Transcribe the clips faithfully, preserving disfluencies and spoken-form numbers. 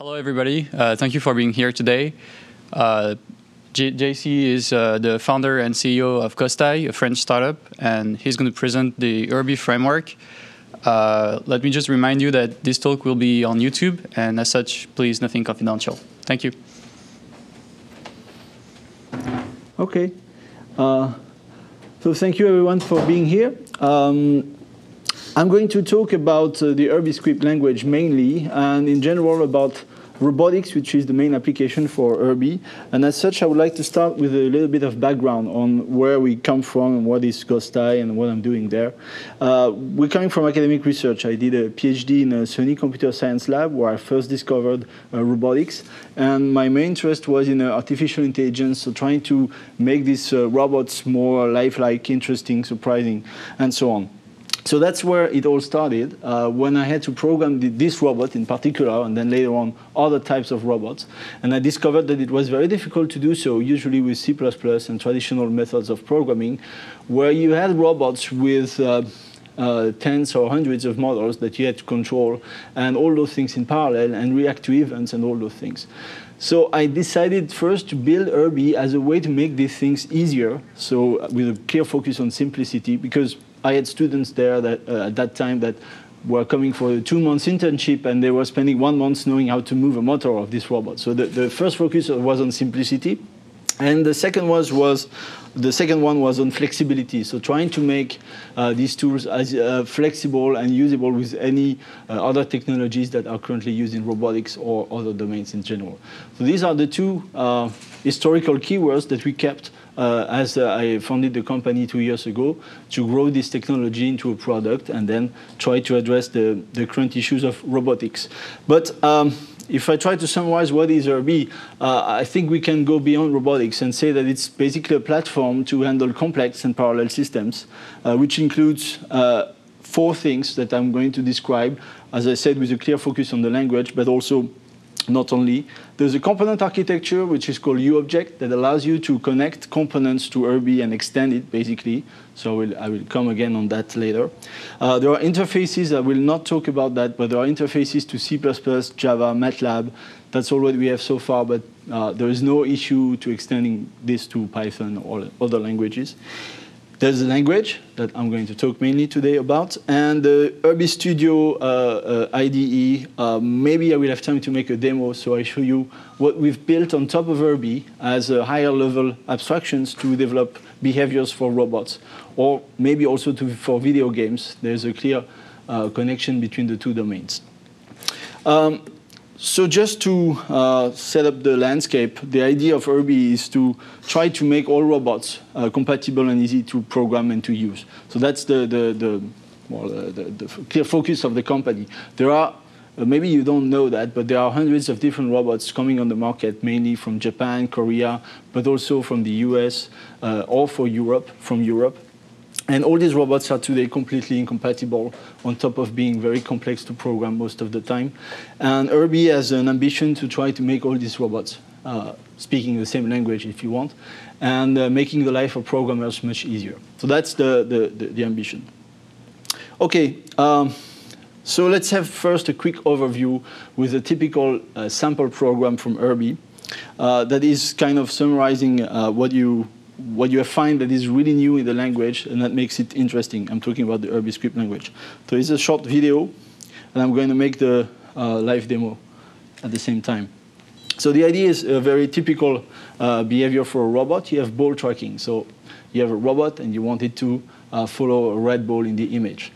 Hello, everybody. Uh, thank you for being here today. Uh, J C is uh, the founder and C E O of Gostai, a French startup, and he's going to present the Urbi framework. Uh, let me just remind you that this talk will be on YouTube, and as such, please, nothing confidential. Thank you. OK. Uh, so thank you, everyone, for being here. Um, I'm going to talk about uh, the UrbiScript language mainly, and in general about robotics, which is the main application for Urbi. And as such, I would like to start with a little bit of background on where we come from and what is Gostai and what I'm doing there. Uh, we're coming from academic research. I did a PhD in a Sony computer science lab where I first discovered uh, robotics. And my main interest was in uh, artificial intelligence, so trying to make these uh, robots more lifelike, interesting, surprising, and so on. So that's where it all started, uh, when I had to program the, this robot in particular, and then later on other types of robots. And I discovered that it was very difficult to do so, usually with C plus plus and traditional methods of programming, where you had robots with uh, uh, tens or hundreds of models that you had to control, and all those things in parallel, and react to events and all those things. So I decided first to build Urbi as a way to make these things easier, so with a clear focus on simplicity, because I had students there that, uh, at that time that were coming for a two-month internship, and they were spending one month knowing how to move a motor of this robot. So the, the first focus was on simplicity, and the second was was the second one was on flexibility. So trying to make uh, these tools as uh, flexible and usable with any uh, other technologies that are currently used in robotics or other domains in general. So these are the two uh, historical keywords that we kept. Uh, as uh, I founded the company two years ago, to grow this technology into a product and then try to address the, the current issues of robotics. But um, if I try to summarize what is Urbi, uh, I think we can go beyond robotics and say that it's basically a platform to handle complex and parallel systems, uh, which includes uh, four things that I'm going to describe, as I said, with a clear focus on the language, but also not only. There's a component architecture, which is called UObject, that allows you to connect components to Urbi and extend it, basically. So I will, I will come again on that later. Uh, there are interfaces. I will not talk about that, but there are interfaces to C plus plus, Java, MATLAB. That's all what we have so far, but uh, there is no issue to extending this to Python or other languages. There's a language that I'm going to talk mainly today about, and the Urbi Studio uh, uh, I D E. Uh, maybe I will have time to make a demo, so I show you what we've built on top of Urbi as a higher level abstractions to develop behaviors for robots, or maybe also to, for video games. There's a clear uh, connection between the two domains. Um, So just to uh, set up the landscape, the idea of Urbi is to try to make all robots uh, compatible and easy to program and to use. So that's the, the, the, well, uh, the, the clear focus of the company. There are, uh, maybe you don't know that, but there are hundreds of different robots coming on the market, mainly from Japan, Korea, but also from the U S, uh, or for Europe, from Europe. And all these robots are today completely incompatible, on top of being very complex to program most of the time. And Urbi has an ambition to try to make all these robots uh, speaking the same language, if you want, and uh, making the life of programmers much easier. So that's the, the, the, the ambition. OK. Um, so let's have first a quick overview with a typical uh, sample program from Urbi uh, that is kind of summarizing uh, what you what you find that is really new in the language and that makes it interesting. I'm talking about the UrbiScript language. So it's a short video, and I'm going to make the uh, live demo at the same time. So the idea is a very typical uh, behavior for a robot. You have ball tracking. So you have a robot, and you want it to uh, follow a red ball in the image.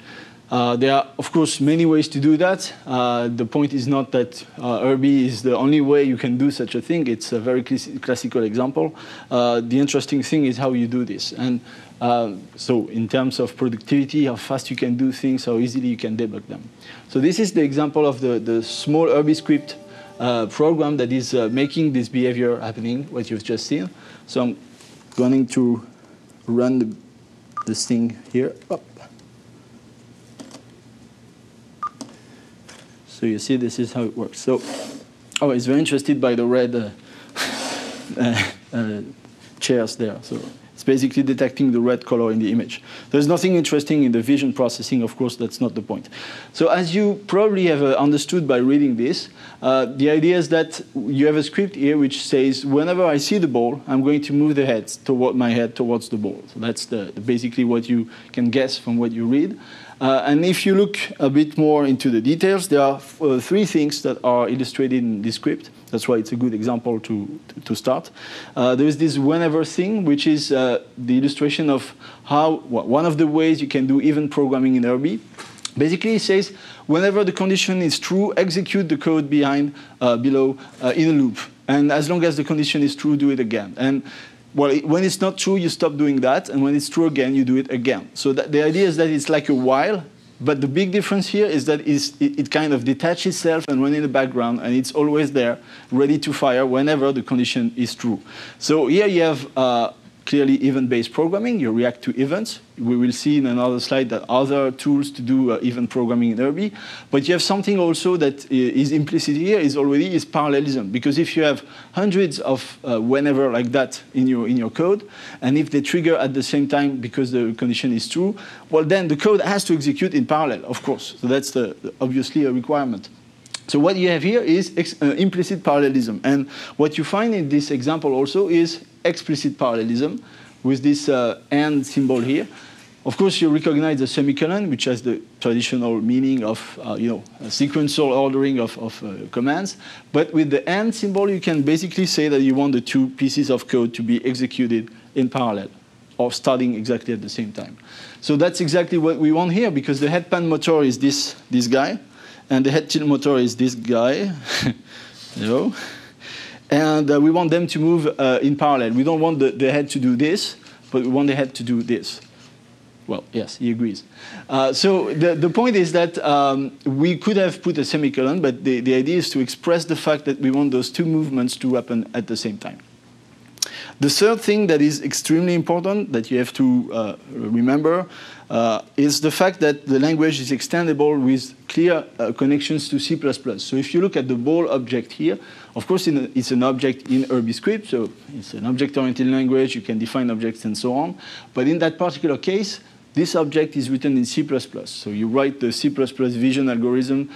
Uh, there are, of course, many ways to do that. Uh, the point is not that uh, Urbi is the only way you can do such a thing. It's a very cl- classical example. Uh, the interesting thing is how you do this. And uh, so in terms of productivity, how fast you can do things, how easily you can debug them. So this is the example of the, the small Urbi script uh, program that is uh, making this behavior happening, what you've just seen. So I'm going to run the, this thing here. Oh. So you see, this is how it works. So, oh, it's very interested by the red uh, uh, uh, chairs there. So it's basically detecting the red color in the image. There's nothing interesting in the vision processing, of course, that's not the point. So as you probably have uh, understood by reading this, uh, the idea is that you have a script here which says, whenever I see the ball, I'm going to move the head toward my head towards the ball. So that's the, basically what you can guess from what you read. Uh, and if you look a bit more into the details, there are uh, three things that are illustrated in this script. That's why it's a good example to, to, to start. Uh, there is this whenever thing, which is uh, the illustration of how well, one of the ways you can do even programming in Urbi. Basically, it says, whenever the condition is true, execute the code behind, uh, below uh, in a loop. And as long as the condition is true, do it again. And well, when it's not true, you stop doing that, and when it's true again, you do it again. So that the idea is that it's like a while, but the big difference here is that it's, it, it kind of detaches itself and runs in the background, and it's always there, ready to fire whenever the condition is true. So here you have uh, clearly event-based programming. You react to events. We will see in another slide that other tools to do uh, event programming in Urbi. But you have something also that is implicit here is already is parallelism. Because if you have hundreds of uh, whenever like that in your, in your code, and if they trigger at the same time because the condition is true, well, then the code has to execute in parallel, of course. So that's the, obviously a requirement. So what you have here is ex uh, implicit parallelism. And what you find in this example also is explicit parallelism with this uh, and symbol here. Of course, you recognize the semicolon, which has the traditional meaning of uh, you know, a sequential ordering of, of uh, commands. But with the and symbol, you can basically say that you want the two pieces of code to be executed in parallel, or starting exactly at the same time. So that's exactly what we want here, because the headpan motor is this, this guy. And the head tilt motor is this guy, you know. And uh, we want them to move uh, in parallel. We don't want the, the head to do this, but we want the head to do this. Well, yes, he agrees. Uh, so the, the point is that um, we could have put a semicolon, but the, the idea is to express the fact that we want those two movements to happen at the same time. The third thing that is extremely important that you have to uh, remember uh, is the fact that the language is extendable with clear uh, connections to C plus plus. So if you look at the ball object here, of course in a, it's an object in UrbiScript, so it's an object-oriented language, you can define objects and so on. But in that particular case, this object is written in C plus plus. So you write the C plus plus vision algorithm,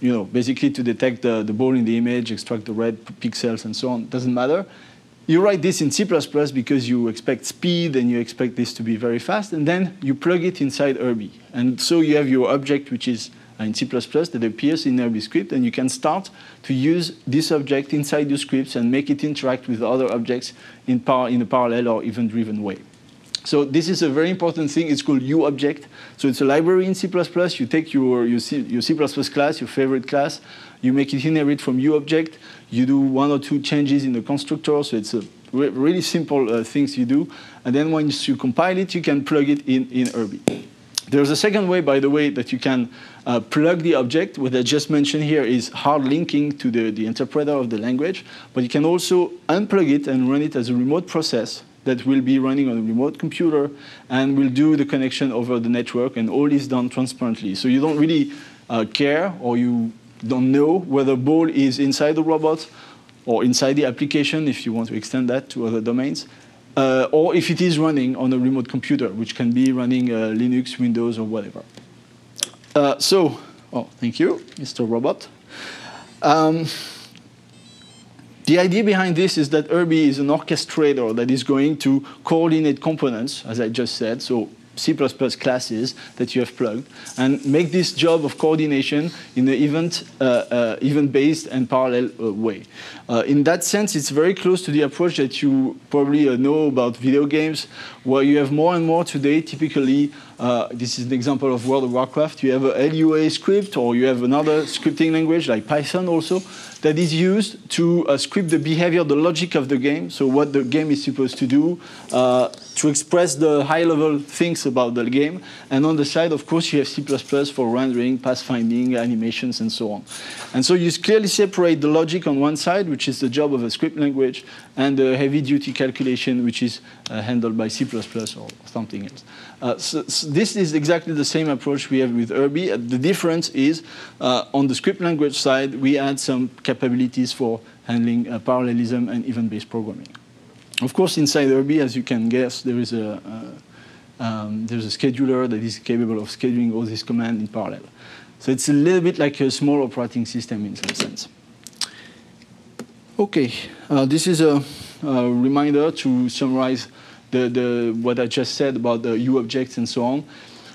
you know, basically to detect the, the ball in the image, extract the red pixels and so on, doesn't matter. You write this in C plus plus because you expect speed and you expect this to be very fast, and then you plug it inside Urbi. And so you have your object, which is in C plus plus, that appears in UrbiScript, and you can start to use this object inside your scripts and make it interact with other objects in, par in a parallel or event-driven way. So this is a very important thing. It's called UObject. So it's a library in C plus plus. You take your, your, C, your C plus plus class, your favorite class. You make it inherit from UObject. You do one or two changes in the constructor. So it's a re really simple uh, things you do. And then once you compile it, you can plug it in, in Urbi. There's a second way, by the way, that you can uh, plug the object. What I just mentioned here is hard linking to the, the interpreter of the language. But you can also unplug it and run it as a remote process that will be running on a remote computer and will do the connection over the network, and all is done transparently. So you don't really uh, care, or you don't know whether ball is inside the robot or inside the application, if you want to extend that to other domains, uh, or if it is running on a remote computer, which can be running uh, Linux, Windows, or whatever. Uh, so, oh, thank you, Mister Robot. Um, The idea behind this is that Urbi is an orchestrator that is going to coordinate components, as I just said, so C plus plus classes that you have plugged, and make this job of coordination in an event, uh, uh, event-based and parallel uh, way. Uh, in that sense, it's very close to the approach that you probably uh, know about video games, where you have more and more today, typically, uh, this is an example of World of Warcraft, you have a L U A script, or you have another scripting language like Python also, that is used to uh, script the behavior, the logic of the game, so what the game is supposed to do, uh, to express the high-level things about the game. And on the side, of course, you have C plus plus for rendering, pathfinding, animations, and so on. And so you clearly separate the logic on one side, which is the job of a script language, and the heavy-duty calculation, which is uh, handled by C plus plus or something else. Uh, so, so this is exactly the same approach we have with Urbi. Uh, the difference is, uh, on the script language side, we add some capabilities for handling uh, parallelism and event-based programming. Of course, inside Urbi, as you can guess, there is a uh, um, there's a scheduler that is capable of scheduling all these commands in parallel. So it's a little bit like a small operating system in some sense. Okay, uh, this is a, a reminder to summarize the, the, what I just said about the UObjects and so on.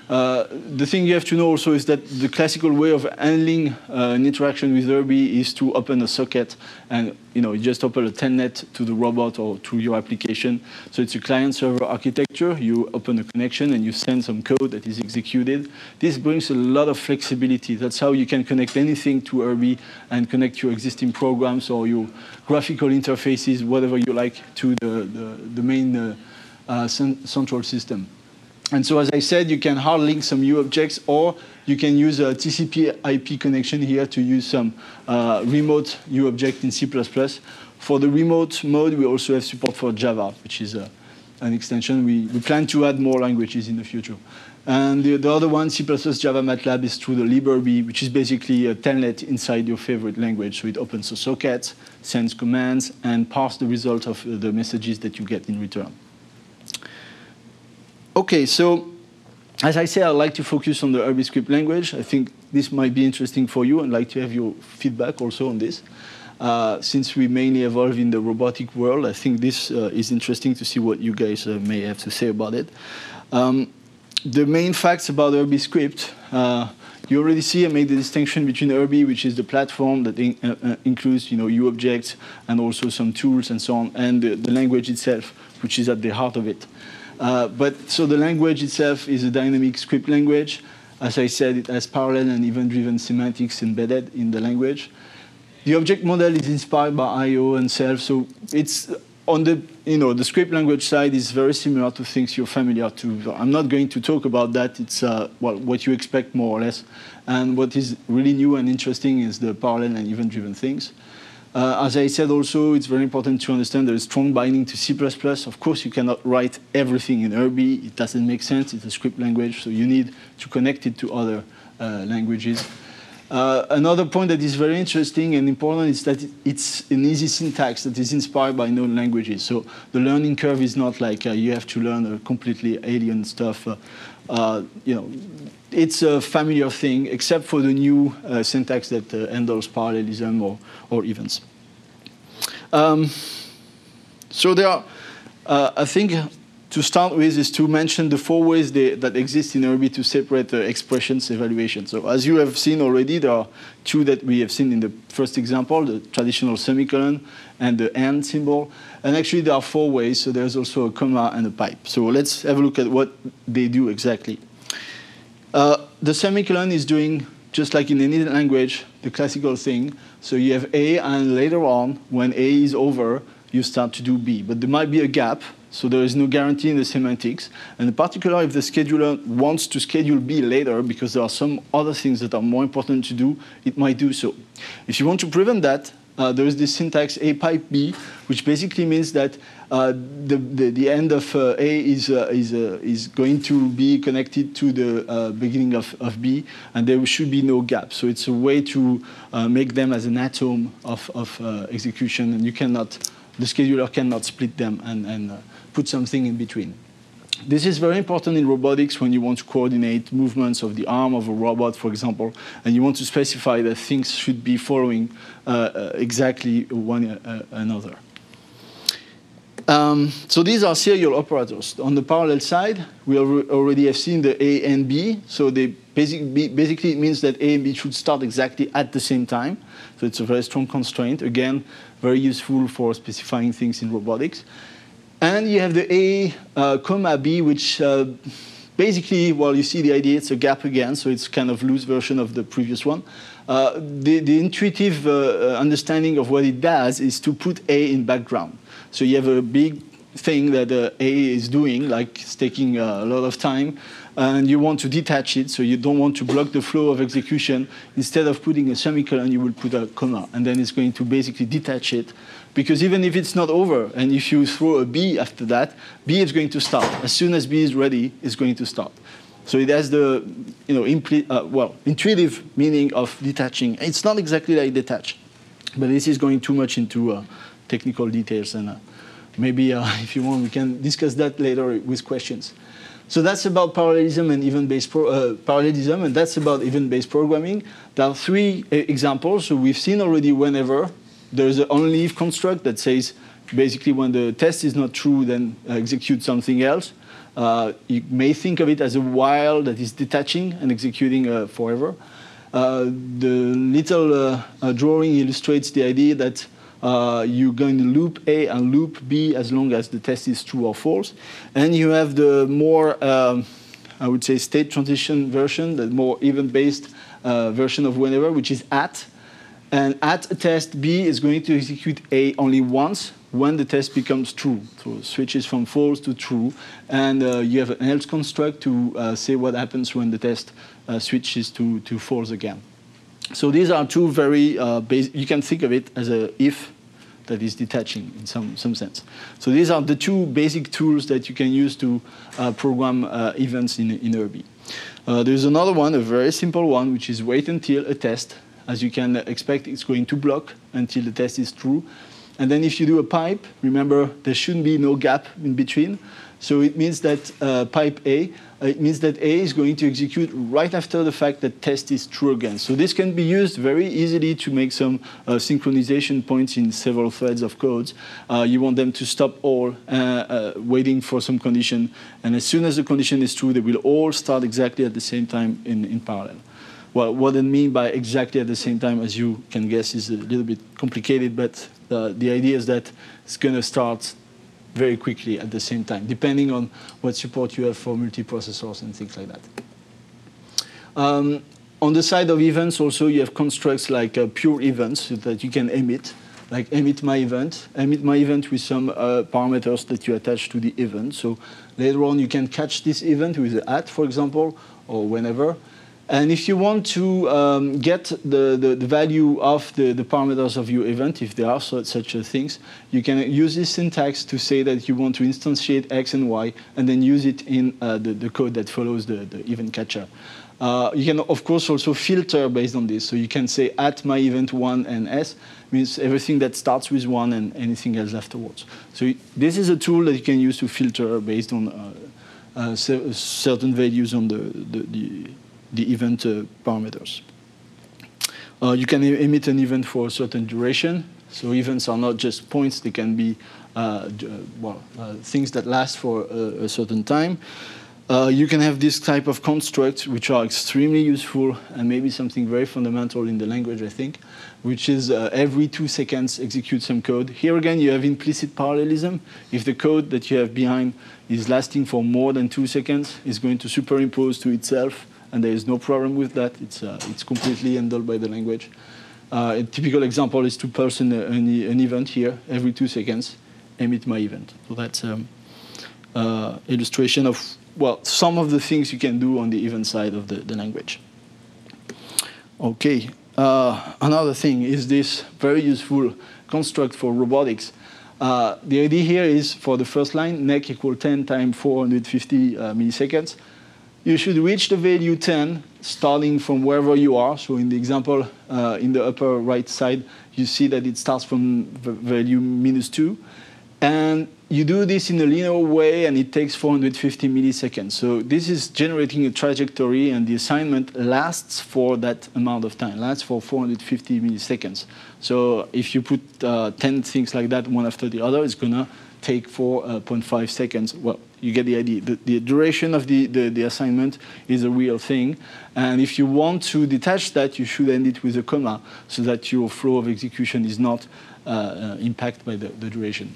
Uh, the thing you have to know also is that the classical way of handling uh, an interaction with Urbi is to open a socket and you know, you just open a telnet to the robot or to your application. So it's a client-server architecture. You open a connection and you send some code that is executed. This brings a lot of flexibility. That's how you can connect anything to Urbi and connect your existing programs or your graphical interfaces, whatever you like, to the, the, the main uh, uh, central system. And so, as I said, you can hard link some UObjects, or you can use a T C P I P connection here to use some uh, remote UObject in C plus plus. For the remote mode, we also have support for Java, which is uh, an extension. We, we plan to add more languages in the future. And the, the other one, C plus plus, Java, MATLAB, is through the LibUrbi, which is basically a telnet inside your favorite language. So it opens a socket, sends commands, and parses the result of the messages that you get in return. Okay, so as I said, I'd like to focus on the UrbiScript language. I think this might be interesting for you, and I'd like to have your feedback also on this. Uh, since we mainly evolve in the robotic world, I think this uh, is interesting to see what you guys uh, may have to say about it. Um, the main facts about UrbiScript, uh, you already see I made the distinction between Urbi, which is the platform that in, uh, uh, includes you know, UObjects and also some tools and so on, and the, the language itself, which is at the heart of it. Uh, but so the language itself is a dynamic script language. As I said, it has parallel and event-driven semantics embedded in the language. The object model is inspired by I O and self, so it's on the you know the script language side is very similar to things you're familiar to. I'm not going to talk about that. It's uh, well, what you expect more or less. And what is really new and interesting is the parallel and event-driven things. Uh, as I said also, it's very important to understand there is strong binding to C plus plus. Of course, you cannot write everything in Urbi. It doesn't make sense. It's a script language, so you need to connect it to other uh, languages. Uh, another point that is very interesting and important is that it's an easy syntax that is inspired by known languages. So the learning curve is not like uh, you have to learn uh, completely alien stuff. Uh, uh, you know, it's a familiar thing, except for the new uh, syntax that uh, handles parallelism or, or events. Um, so there are, uh, I think, to start with is to mention the four ways they, that exist in Urbi to separate uh, expressions evaluation. So as you have seen already, there are two that we have seen in the first example, the traditional semicolon and the and symbol. And actually there are four ways, so there's also a comma and a pipe. So let's have a look at what they do exactly. Uh, the semicolon is doing, just like in any language, the classical thing. So you have A, and later on, when A is over, you start to do B. But there might be a gap. So there is no guarantee in the semantics. And in particular, if the scheduler wants to schedule B later, because there are some other things that are more important to do, it might do so. If you want to prevent that, uh, there is this syntax A pipe B, which basically means that uh, the, the, the end of uh, A is, uh, is, uh, is going to be connected to the uh, beginning of, of B, and there should be no gap. So it's a way to uh, make them as an atom of, of uh, execution, and you cannot, the scheduler cannot split them and, and uh, put something in between. This is very important in robotics when you want to coordinate movements of the arm of a robot, for example, and you want to specify that things should be following uh, uh, exactly one uh, another. Um, so these are serial operators. On the parallel side, we al already have seen the A and B, so they basically, basically it means that A and B should start exactly at the same time. So it's a very strong constraint. Again, very useful for specifying things in robotics. And you have the A, uh, comma B, which uh, basically, well, you see the idea, it's a gap again, so it's kind of loose version of the previous one. Uh, the, the intuitive uh, understanding of what it does is to put A in background. So you have a big thing that uh, A is doing, like it's taking uh, a lot of time, and you want to detach it, so you don't want to block the flow of execution. Instead of putting a semicolon, you will put a comma, and then it's going to basically detach it. Because even if it's not over, and if you throw a B after that, B is going to start. As soon as B is ready, it's going to start. So it has the you know, impli uh, well, intuitive meaning of detaching. It's not exactly like detach, but this is going too much into uh, technical details and uh, maybe uh, if you want, we can discuss that later with questions. So that's about parallelism and event-based pro uh, parallelism, and that's about event-based programming. There are three uh, examples. So we've seen already whenever there's an only if construct that says basically when the test is not true, then uh, execute something else. Uh, you may think of it as a while that is detaching and executing uh, forever. Uh, the little uh, uh, drawing illustrates the idea that Uh, you're going to loop A and loop B as long as the test is true or false. And you have the more, um, I would say, state transition version, the more event-based uh, version of whenever, which is at. And at a test, B is going to execute A only once when the test becomes true. So it switches from false to true. And uh, you have an else construct to uh, say what happens when the test uh, switches to, to false again. So these are two very uh, basic, you can think of it as a if that is detaching in some, some sense. So these are the two basic tools that you can use to uh, program uh, events in, in Urbi. Uh, there's another one, a very simple one, which is wait until a test. As you can expect, it's going to block until the test is true. And then if you do a pipe, remember, there shouldn't be no gap in between. So it means that uh, pipe A, uh, it means that A is going to execute right after the fact that test is true again. So this can be used very easily to make some uh, synchronization points in several threads of codes. Uh, you want them to stop all uh, uh, waiting for some condition. And as soon as the condition is true, they will all start exactly at the same time in, in parallel. Well, what I mean by exactly at the same time, as you can guess, is a little bit complicated, but uh, the idea is that it's going to start very quickly at the same time, depending on what support you have for multiprocessors and things like that. Um, on the side of events also, you have constructs like uh, pure events so that you can emit, like emit my event, emit my event with some uh, parameters that you attach to the event. So later on, you can catch this event with the at, for example, or whenever. And if you want to um, get the, the, the value of the, the parameters of your event, if there are such uh, things, you can use this syntax to say that you want to instantiate X and Y, and then use it in uh, the, the code that follows the, the event catcher. Uh, you can, of course, also filter based on this. So you can say at my event one and S, means everything that starts with one and anything else afterwards. So this is a tool that you can use to filter based on uh, uh, certain values on the, the, the the event uh, parameters. Uh, you can e emit an event for a certain duration. So events are not just points. They can be uh, well, uh, things that last for a, a certain time. Uh, you can have this type of constructs, which are extremely useful, and maybe something very fundamental in the language, I think, which is uh, every two seconds execute some code. Here again, you have implicit parallelism. If the code that you have behind is lasting for more than two seconds, it's going to superimpose to itself. And there is no problem with that. It's, uh, it's completely handled by the language. Uh, a typical example is to parse an, an event here. Every two seconds, emit my event. So that's an um, uh, illustration of, well, some of the things you can do on the event side of the, the language. OK. Uh, another thing is this very useful construct for robotics. Uh, the idea here is for the first line, neck equal ten times four hundred fifty uh, milliseconds. You should reach the value ten, starting from wherever you are. So in the example, uh, in the upper right side, you see that it starts from value minus two. And you do this in a linear way, and it takes four hundred fifty milliseconds. So this is generating a trajectory, and the assignment lasts for that amount of time, lasts for four hundred fifty milliseconds. So if you put uh, ten things like that, one after the other, it's going to take four point five seconds. Well, you get the idea. The, the duration of the, the, the assignment is a real thing. And if you want to detach that, you should end it with a comma so that your flow of execution is not uh, uh, impacted by the, the duration.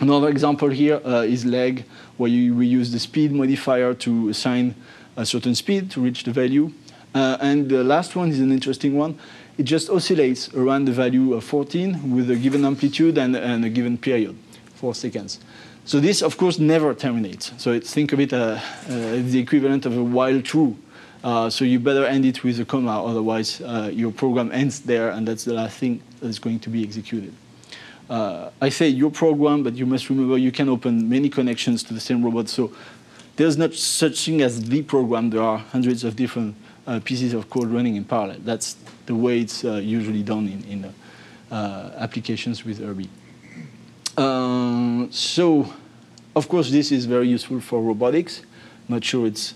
Another example here uh, is leg, where you, we use the speed modifier to assign a certain speed to reach the value. Uh, and the last one is an interesting one. It just oscillates around the value of fourteen with a given amplitude and, and a given period, four seconds. So this, of course, never terminates. So it's, think of it as uh, uh, the equivalent of a while true. Uh, so you better end it with a comma, otherwise uh, your program ends there, and that's the last thing that's going to be executed. Uh, I say your program, but you must remember you can open many connections to the same robot. So there's not such thing as the program. There are hundreds of different uh, pieces of code running in parallel. That's the way it's uh, usually done in, in uh, uh, applications with Urbi. Um, so, of course, this is very useful for robotics. Not sure it's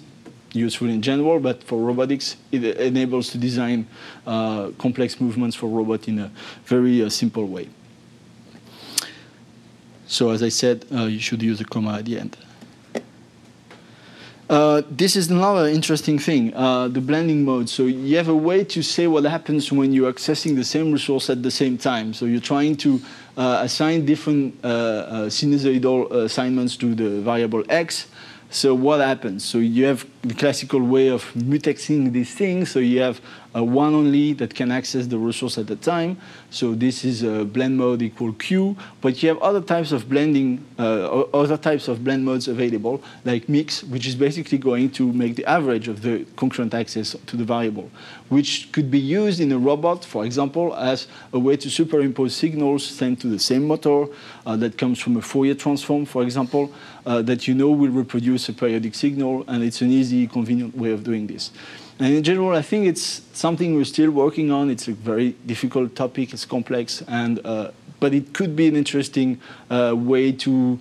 useful in general, but for robotics, it enables to design uh, complex movements for robot in a very uh, simple way. So, as I said, uh, you should use a comma at the end. Uh, this is another interesting thing, uh, the blending mode. So you have a way to say what happens when you're accessing the same resource at the same time. So you're trying to uh, assign different uh, uh, sinusoidal assignments to the variable x. So what happens? So you have the classical way of mutexing these things. So you have a one only that can access the resource at a time. So this is a blend mode equal Q. But you have other types of blending, uh, other types of blend modes available, like mix, which is basically going to make the average of the concurrent access to the variable, which could be used in a robot, for example, as a way to superimpose signals sent to the same motor uh, that comes from a Fourier transform, for example, uh, that you know will reproduce a periodic signal, and it's an easy, convenient way of doing this. And in general, I think it's something we're still working on. It's a very difficult topic, it's complex, and, uh, but it could be an interesting uh, way to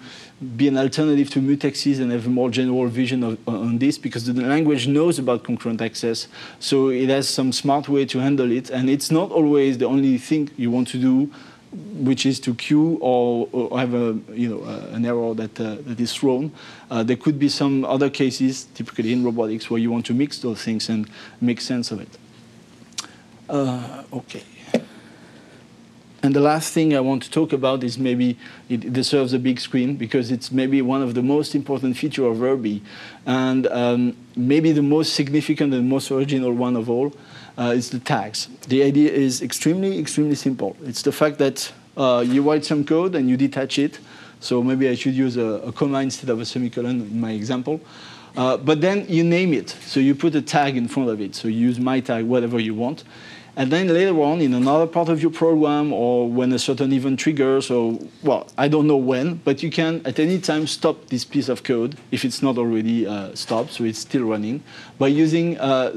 be an alternative to mutexes and have a more general vision of, on this, because the language knows about concurrent access, so it has some smart way to handle it, and it's not always the only thing you want to do, which is to queue or, or have a, you know, uh, an error that, uh, that is thrown. Uh, there could be some other cases, typically in robotics, where you want to mix those things and make sense of it. Uh, okay. And the last thing I want to talk about is maybe it deserves a big screen, because it's maybe one of the most important features of Urbi, and um, maybe the most significant and most original one of all. Uh, it's the tags. The idea is extremely, extremely simple. It's the fact that uh, you write some code and you detach it. So maybe I should use a, a comma instead of a semicolon in my example. Uh, but then you name it. So you put a tag in front of it. So you use my tag, whatever you want. And then later on, in another part of your program, or when a certain event triggers, or, well, I don't know when, but you can at any time stop this piece of code, if it's not already uh, stopped, so it's still running, by using uh, uh, uh,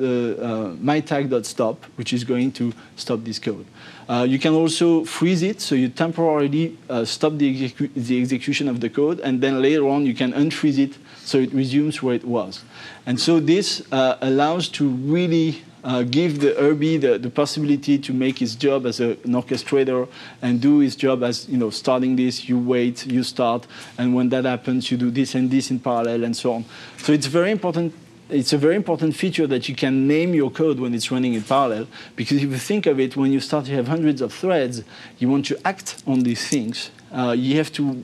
myTag.stop, which is going to stop this code. Uh, you can also freeze it, so you temporarily uh, stop the, execu the execution of the code, and then later on you can unfreeze it, so it resumes where it was. And so this uh, allows to really Uh, give the Urbi the, the possibility to make his job as a, an orchestrator and do his job as, you know, starting this, you wait, you start, and when that happens, you do this and this in parallel and so on. So it's very important. It's a very important feature that you can name your code when it's running in parallel, because if you think of it, when you start, you have hundreds of threads. You want to act on these things. Uh, you have to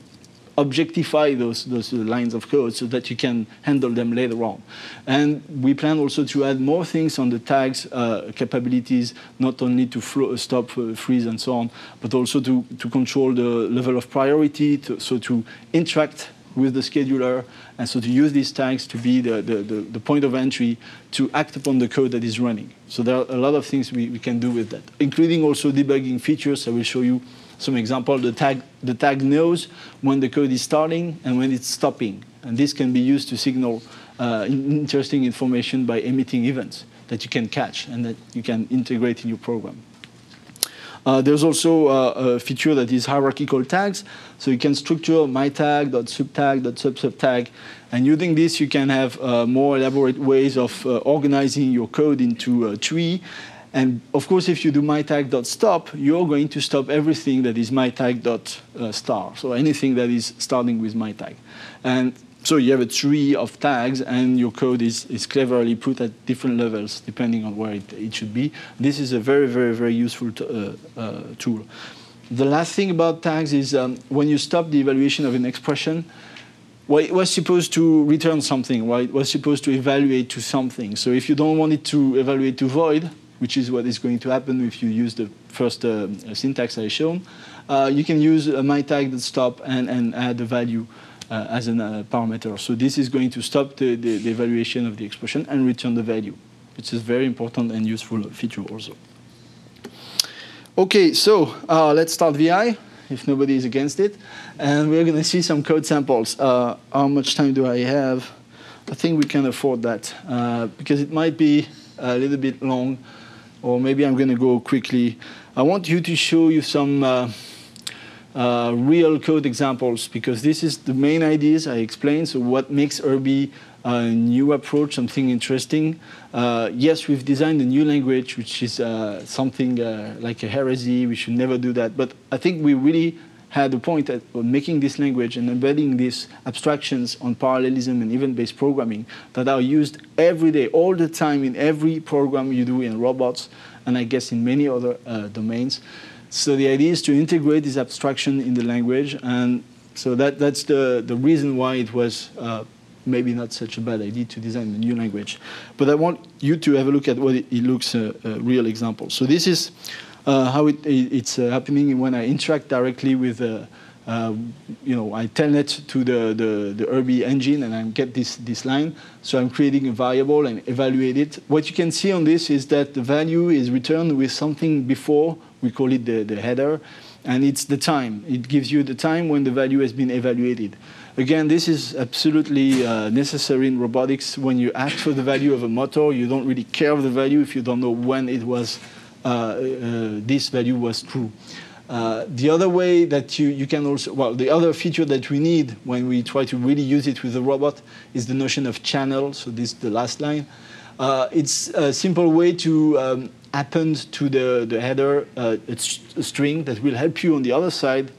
objectify those, those lines of code so that you can handle them later on. And we plan also to add more things on the tags uh, capabilities, not only to flow, stop, uh, freeze, and so on, but also to, to control the level of priority, to, so to interact with the scheduler, and so to use these tags to be the, the, the, the point of entry to act upon the code that is running. So there are a lot of things we, we can do with that, including also debugging features. I will show you some example. The tag, the tag knows when the code is starting and when it's stopping. And this can be used to signal uh, interesting information by emitting events that you can catch and that you can integrate in your program. Uh, there's also uh, a feature that is hierarchical tags. So you can structure my tag, dot subtag, dot subsubtag. And using this, you can have uh, more elaborate ways of uh, organizing your code into a tree. And of course, if you do myTag.stop, you're going to stop everything that is myTag.star, so anything that is starting with myTag. And so you have a tree of tags, and your code is, is cleverly put at different levels, depending on where it, it should be. This is a very, very, very useful uh, uh, tool. The last thing about tags is um, when you stop the evaluation of an expression, well, it was supposed to return something, right? It was supposed to evaluate to something. So if you don't want it to evaluate to void, which is what is going to happen if you use the first uh, syntax I shown, uh, you can use uh, my tag that stop and, and add a value uh, as a uh, parameter. So this is going to stop the, the, the evaluation of the expression and return the value, which is very important and useful feature also. OK, so uh, let's start V I, if nobody is against it. And we're going to see some code samples. Uh, how much time do I have? I think we can afford that, uh, because it might be a little bit long. Or maybe I'm going to go quickly. I want you to show you some uh, uh, real code examples, because this is the main ideas I explained. So what makes Urbi a new approach, something interesting? Uh, yes, we've designed a new language, which is uh, something uh, like a heresy. We should never do that. But I think we really had a point at making this language and embedding these abstractions on parallelism and event-based programming that are used every day, all the time, in every program you do in robots, and I guess in many other uh, domains. So the idea is to integrate this abstraction in the language, and so that, that's the, the reason why it was uh, maybe not such a bad idea to design a new language. But I want you to have a look at what it, it looks uh, a real example. So this is Uh, how it, it, it's uh, happening when I interact directly with, uh, uh, you know, I telnet to the, the, the Urbi engine, and I get this, this line. So I'm creating a variable and evaluate it. What you can see on this is that the value is returned with something before, we call it the, the header, and it's the time. It gives you the time when the value has been evaluated. Again, this is absolutely uh, necessary in robotics. When you ask for the value of a motor, you don't really care of the value if you don't know when it was Uh, uh, this value was true. Uh, the other way that you, you can also, well, the other feature that we need when we try to really use it with the robot is the notion of channel. So this is the last line. Uh, it's a simple way to um, append to the, the header uh, a string that will help you on the other side,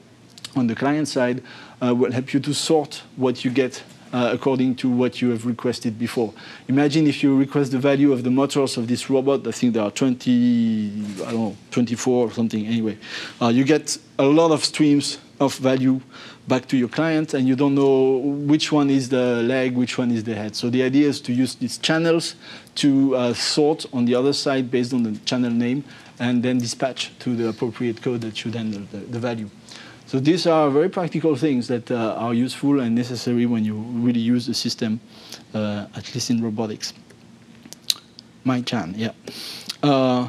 on the client side, uh, will help you to sort what you get Uh, according to what you have requested before. Imagine if you request the value of the motors of this robot. I think there are twenty, I don't know, twenty-four or something. Anyway, uh, you get a lot of streams of value back to your client, and you don't know which one is the leg, which one is the head. So the idea is to use these channels to uh, sort on the other side based on the channel name, and then dispatch to the appropriate code that should handle the, the value. So these are very practical things that uh, are useful and necessary when you really use the system, uh, at least in robotics. My Chan, yeah. Uh,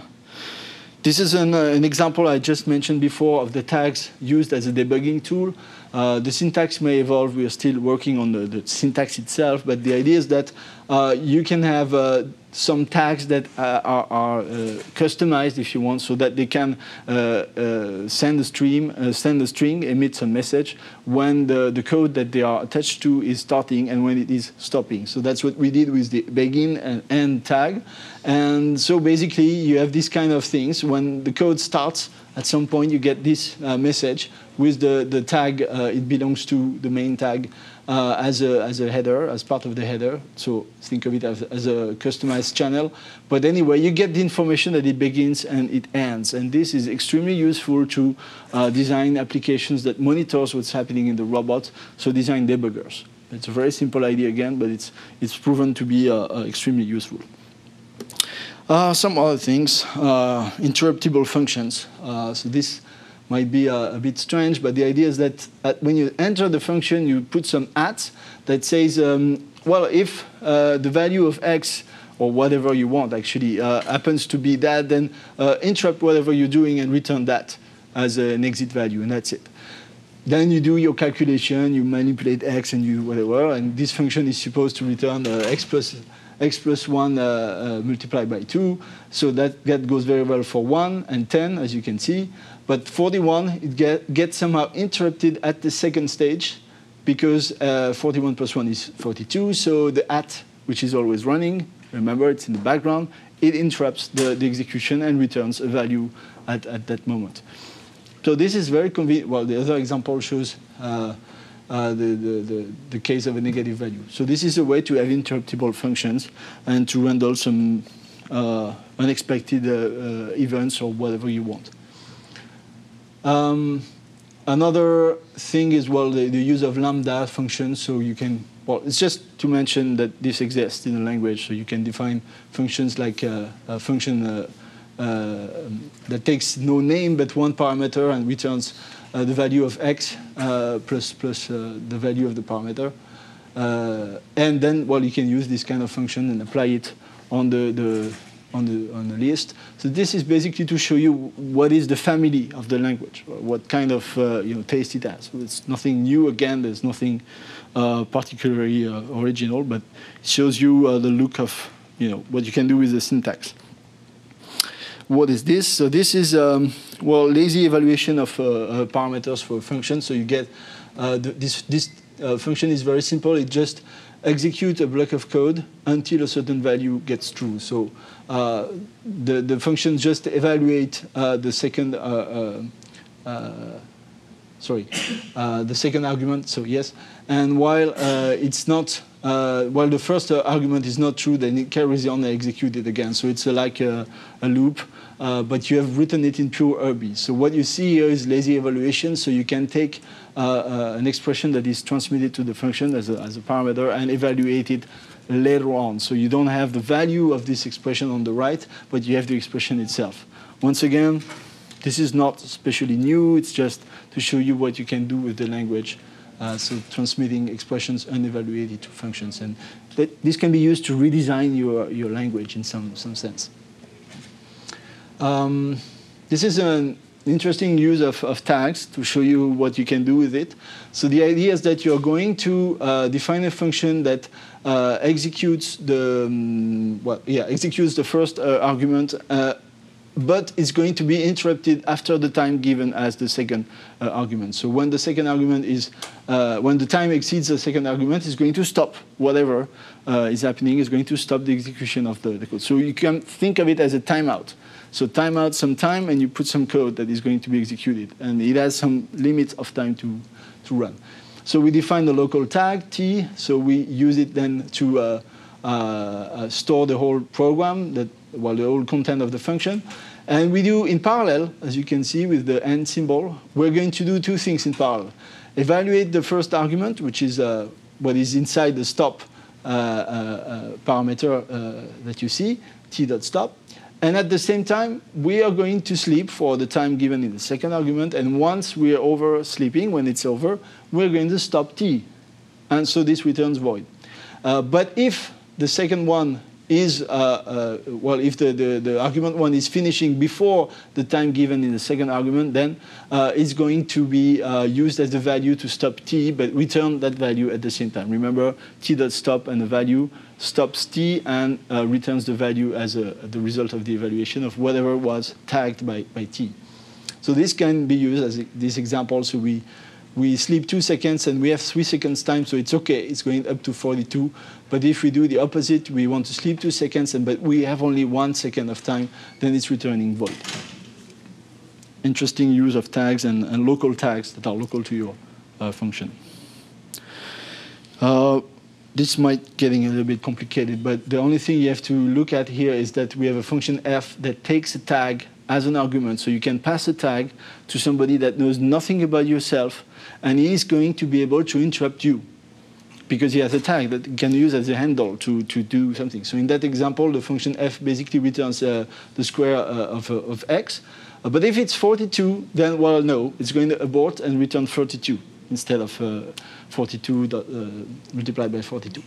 this is an, uh, an example I just mentioned before of the tags used as a debugging tool. Uh, the syntax may evolve. We are still working on the, the syntax itself, but the idea is that uh, you can have uh, some tags that uh, are, are uh, customized, if you want, so that they can uh, uh, send a stream, uh, send a string, emit a message when the, the code that they are attached to is starting and when it is stopping. So that's what we did with the begin and end tag. And so basically, you have these kind of things. When the code starts, at some point, you get this uh, message with the, the tag, uh, it belongs to the main tag uh, as, a, as a header, as part of the header. So think of it as, as a customized channel. But anyway, you get the information that it begins and it ends. And this is extremely useful to uh, design applications that monitors what's happening in the robot, so design debuggers. It's a very simple idea again, but it's, it's proven to be uh, uh, extremely useful. Uh, some other things, uh, interruptible functions. Uh, so this might be a, a bit strange, but the idea is that at, when you enter the function, you put some at that says, um, well, if uh, the value of x, or whatever you want actually, uh, happens to be that, then uh, interrupt whatever you're doing and return that as an exit value, and that's it. Then you do your calculation, you manipulate x and you whatever, and this function is supposed to return uh, x plus x plus one uh, uh, multiplied by two. So that, that goes very well for one and ten, as you can see. But forty-one, it get, gets somehow interrupted at the second stage, because uh, forty-one plus one is forty-two. So the at, which is always running, remember, it's in the background, it interrupts the, the execution and returns a value at, at that moment. So this is very convenient. Well, the other example shows uh, Uh, the, the, the, the case of a negative value. So this is a way to have interruptible functions and to handle some uh, unexpected uh, uh, events or whatever you want. Um, another thing is, well, the, the use of lambda functions. So you can, well, it's just to mention that this exists in the language. So you can define functions like uh, a function uh, uh, that takes no name but one parameter and returns Uh, the value of x uh, plus, plus uh, the value of the parameter. Uh, and then, well, you can use this kind of function and apply it on the, the, on, the, on the list. So this is basically to show you what is the family of the language, what kind of uh, you know, taste it has. So it's nothing new. Again, there's nothing uh, particularly uh, original, but it shows you uh, the look of you know, what you can do with the syntax. What is this? So this is, um, well, lazy evaluation of uh, uh, parameters for a function. So you get uh, the, this, this uh, function is very simple. It just executes a block of code until a certain value gets true. So uh, the, the function just evaluate uh, the second, uh, uh, uh, sorry, uh, the second argument, so yes. And while uh, it's not, Uh, while the first uh, argument is not true, then it carries on and executes it again. So it's uh, like a, a loop, uh, but you have written it in pure Urbi. So what you see here is lazy evaluation. So you can take uh, uh, an expression that is transmitted to the function as a, as a parameter and evaluate it later on. So you don't have the value of this expression on the right, but you have the expression itself. Once again, this is not especially new. It's just to show you what you can do with the language. Uh, so transmitting expressions unevaluated to functions, and that this can be used to redesign your your language in some some sense. Um, this is an interesting use of, of tags to show you what you can do with it. So the idea is that you're going to uh, define a function that uh, executes the um, well, yeah executes the first uh, argument. Uh, but it's going to be interrupted after the time given as the second uh, argument. So when the second argument is, uh, when the time exceeds the second argument, it's going to stop whatever uh, is happening. It's going to stop the execution of the, the code. So you can think of it as a timeout. So timeout some time, and you put some code that is going to be executed. And it has some limit of time to, to run. So we define the local tag, T. So we use it then to uh, uh, uh, store the whole program, that, well, the whole content of the function. And we do in parallel, as you can see with the and symbol, we're going to do two things in parallel. Evaluate the first argument, which is uh, what is inside the stop uh, uh, uh, parameter uh, that you see, t.stop. And at the same time, we are going to sleep for the time given in the second argument. And once we are over sleeping, when it's over, we're going to stop t. And so this returns void. Uh, but if the second one is, uh, uh, well, if the, the, the argument one is finishing before the time given in the second argument, then uh, it's going to be uh, used as the value to stop t, but return that value at the same time. Remember, t.stop and the value stops t and uh, returns the value as a, the result of the evaluation of whatever was tagged by, by t. So this can be used as a, this example. So we, we sleep two seconds and we have three seconds time, so it's okay, it's going up to forty-two. But if we do the opposite, we want to sleep two seconds, and, but we have only one second of time, then it's returning void. Interesting use of tags and, and local tags that are local to your uh, function. Uh, this might getting a little bit complicated, but the only thing you have to look at here is that we have a function f that takes a tag as an argument. So you can pass a tag to somebody that knows nothing about yourself, and he is going to be able to interrupt you, because he has a tag that he can use as a handle to, to do something. So in that example, the function f basically returns uh, the square uh, of, uh, of x. Uh, but if it's forty-two, then, well, no, it's going to abort and return thirty-two instead of uh, forty-two dot, uh, multiplied by forty-two.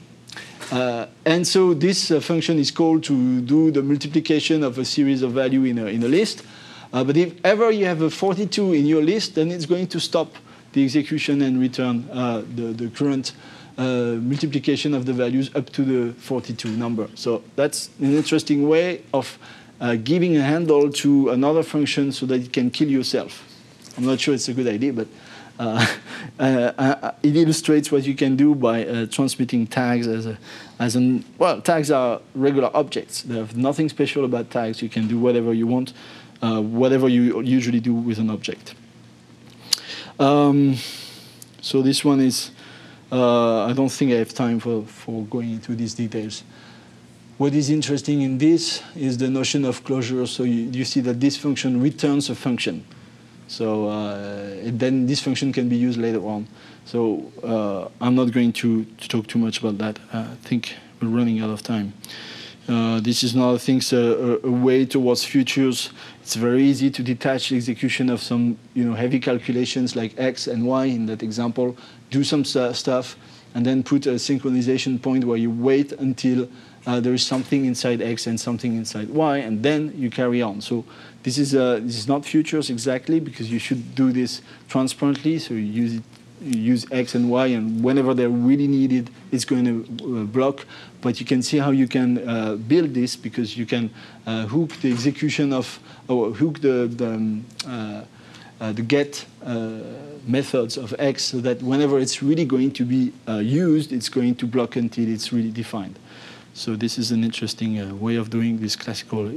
Uh, and so this uh, function is called to do the multiplication of a series of value in a, in a list. Uh, but if ever you have a forty-two in your list, then it's going to stop the execution and return uh, the, the current Uh, multiplication of the values up to the forty-two number. So that's an interesting way of uh, giving a handle to another function so that it can kill yourself. I'm not sure it's a good idea, but uh, uh, uh, it illustrates what you can do by uh, transmitting tags as a, as an, well, tags are regular objects. They have nothing special about tags. You can do whatever you want, uh, whatever you usually do with an object. Um, so this one is, Uh, I don't think I have time for, for going into these details. What is interesting in this is the notion of closure. So you, you see that this function returns a function. So uh, then this function can be used later on. So uh, I'm not going to, to talk too much about that. I think we're running out of time. Uh, this is another thing, so a, a way towards futures. It's very easy to detach execution of some you know, heavy calculations like X and Y in that example, do some st stuff, and then put a synchronization point where you wait until uh, there is something inside X and something inside Y, and then you carry on. So this is, uh, this is not futures exactly, because you should do this transparently, so you use it use X and Y, and whenever they're really needed, it's going to uh, block. But you can see how you can uh, build this, because you can uh, hook the execution of, or hook the, the, um, uh, uh, the get uh, methods of X, so that whenever it's really going to be uh, used, it's going to block until it's really defined. So this is an interesting uh, way of doing this classical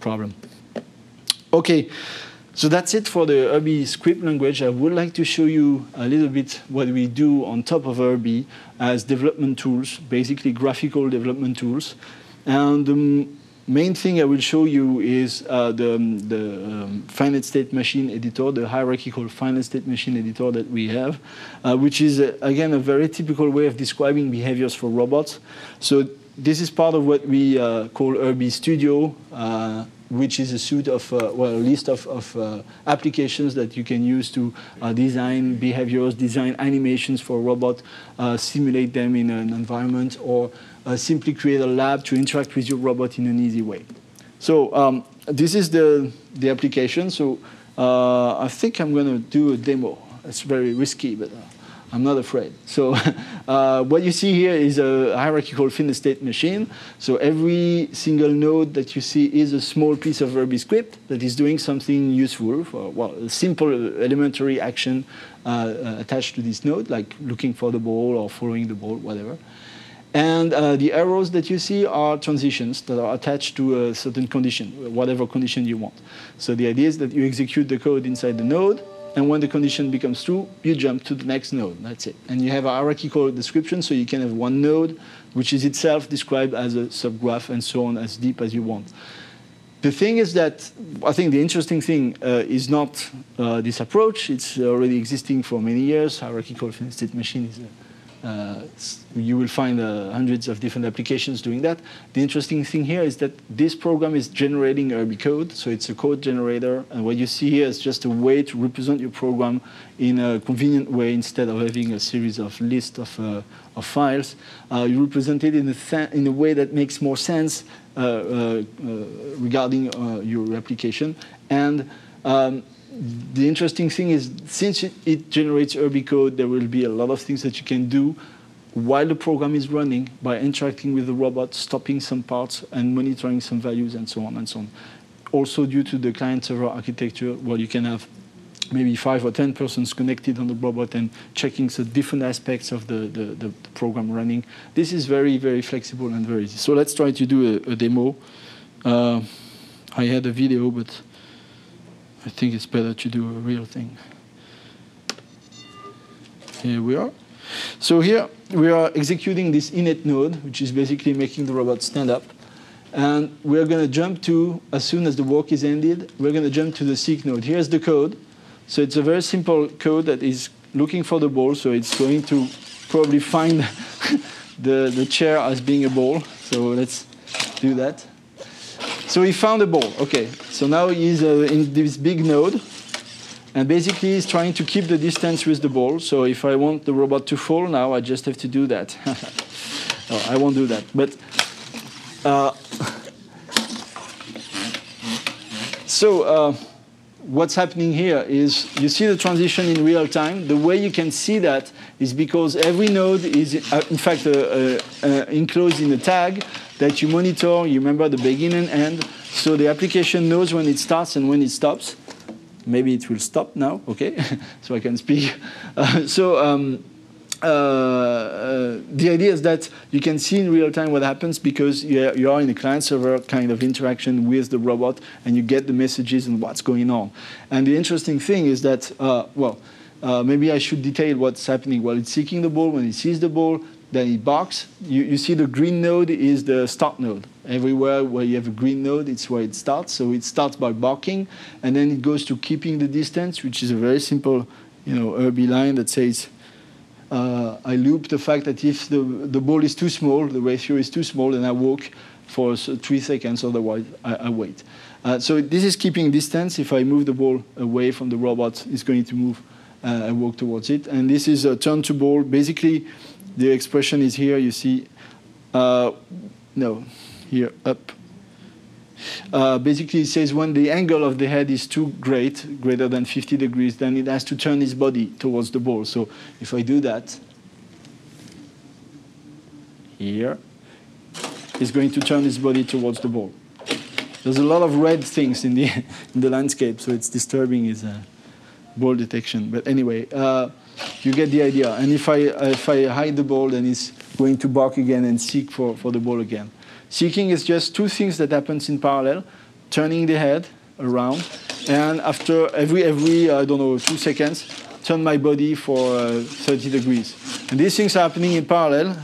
problem. Okay. So that's it for the Urbi script language. I would like to show you a little bit what we do on top of Urbi as development tools, basically graphical development tools. And the main thing I will show you is uh, the, the um, finite state machine editor, the hierarchical finite state machine editor that we have, uh, which is, uh, again, a very typical way of describing behaviors for robots. So this is part of what we uh, call Urbi Studio, uh, which is a suite of, uh, well, a list of, of uh, applications that you can use to uh, design behaviors, design animations for a robot, uh, simulate them in an environment, or uh, simply create a lab to interact with your robot in an easy way. So um, this is the, the application. So uh, I think I'm going to do a demo. It's very risky, but uh, I'm not afraid. So uh, what you see here is a hierarchical finite state machine. So every single node that you see is a small piece of Urbi script that is doing something useful, for, well, a simple uh, elementary action uh, uh, attached to this node, like looking for the ball or following the ball, whatever. And uh, the arrows that you see are transitions that are attached to a certain condition, whatever condition you want. So the idea is that you execute the code inside the node, and when the condition becomes true, you jump to the next node. That's it. And you have a hierarchical description, so you can have one node, which is itself described as a subgraph and so on, as deep as you want. The thing is that, I think the interesting thing uh, is not uh, this approach. It's already existing for many years. Hierarchical finite state machine is a, uh, you will find uh, hundreds of different applications doing that. The interesting thing here is that this program is generating Urbi code, so it's a code generator, and what you see here is just a way to represent your program in a convenient way instead of having a series of lists of, uh, of files. Uh, you represent it in a, in a way that makes more sense uh, uh, uh, regarding uh, your application. And um, the interesting thing is, since it, it generates Urbi code, there will be a lot of things that you can do while the program is running, by interacting with the robot, stopping some parts, and monitoring some values, and so on and so on. Also, due to the client-server architecture, well, you can have maybe five or ten persons connected on the robot and checking the different aspects of the, the, the program running. This is very, very flexible and very easy. So let's try to do a, a demo. Uh, I had a video, but I think it's better to do a real thing. Here we are. So here we are executing this init node, which is basically making the robot stand up. And we're going to jump to, as soon as the walk is ended, we're going to jump to the seek node. Here's the code. So it's a very simple code that is looking for the ball. So it's going to probably find the, the chair as being a ball. So let's do that. So he found a ball. OK. So now he's uh, in this big node. And basically, it's trying to keep the distance with the ball. So if I want the robot to fall now, I just have to do that. Oh, I won't do that. But uh, so uh, what's happening here is you see the transition in real time. The way you can see that is because every node is, uh, in fact, uh, uh, uh, enclosed in a tag that you monitor. You remember the begin and end. So the application knows when it starts and when it stops. Maybe it will stop now, OK, so I can speak. Uh, so um, uh, uh, the idea is that you can see in real time what happens, because you, you are in a client-server kind of interaction with the robot, and you get the messages and what's going on. And the interesting thing is that, uh, well, uh, maybe I should detail what's happening. Well, it's seeking the ball. When it sees the ball, then it barks. You, you see the green node is the start node. Everywhere where you have a green node, it's where it starts. So it starts by barking, and then it goes to keeping the distance, which is a very simple, you know, Urbi line that says, uh, I loop the fact that if the, the ball is too small, the ratio is too small, then I walk for three seconds, otherwise I, I wait. Uh, so this is keeping distance. If I move the ball away from the robot, it's going to move. Uh, I walk towards it. And this is a turn to ball. Basically, the expression is here. You see, uh, no, here, up. Uh, basically, it says when the angle of the head is too great, greater than fifty degrees, then it has to turn its body towards the ball. So if I do that, here, it's going to turn its body towards the ball. There's a lot of red things in the, in the landscape, so it's disturbing is uh, ball detection. But anyway, uh, you get the idea. And if I, if I hide the ball, then it's going to bark again and seek for, for the ball again. Seeking is just two things that happens in parallel, turning the head around, and after every, every I don't know, two seconds, turn my body for uh, thirty degrees. And these things are happening in parallel,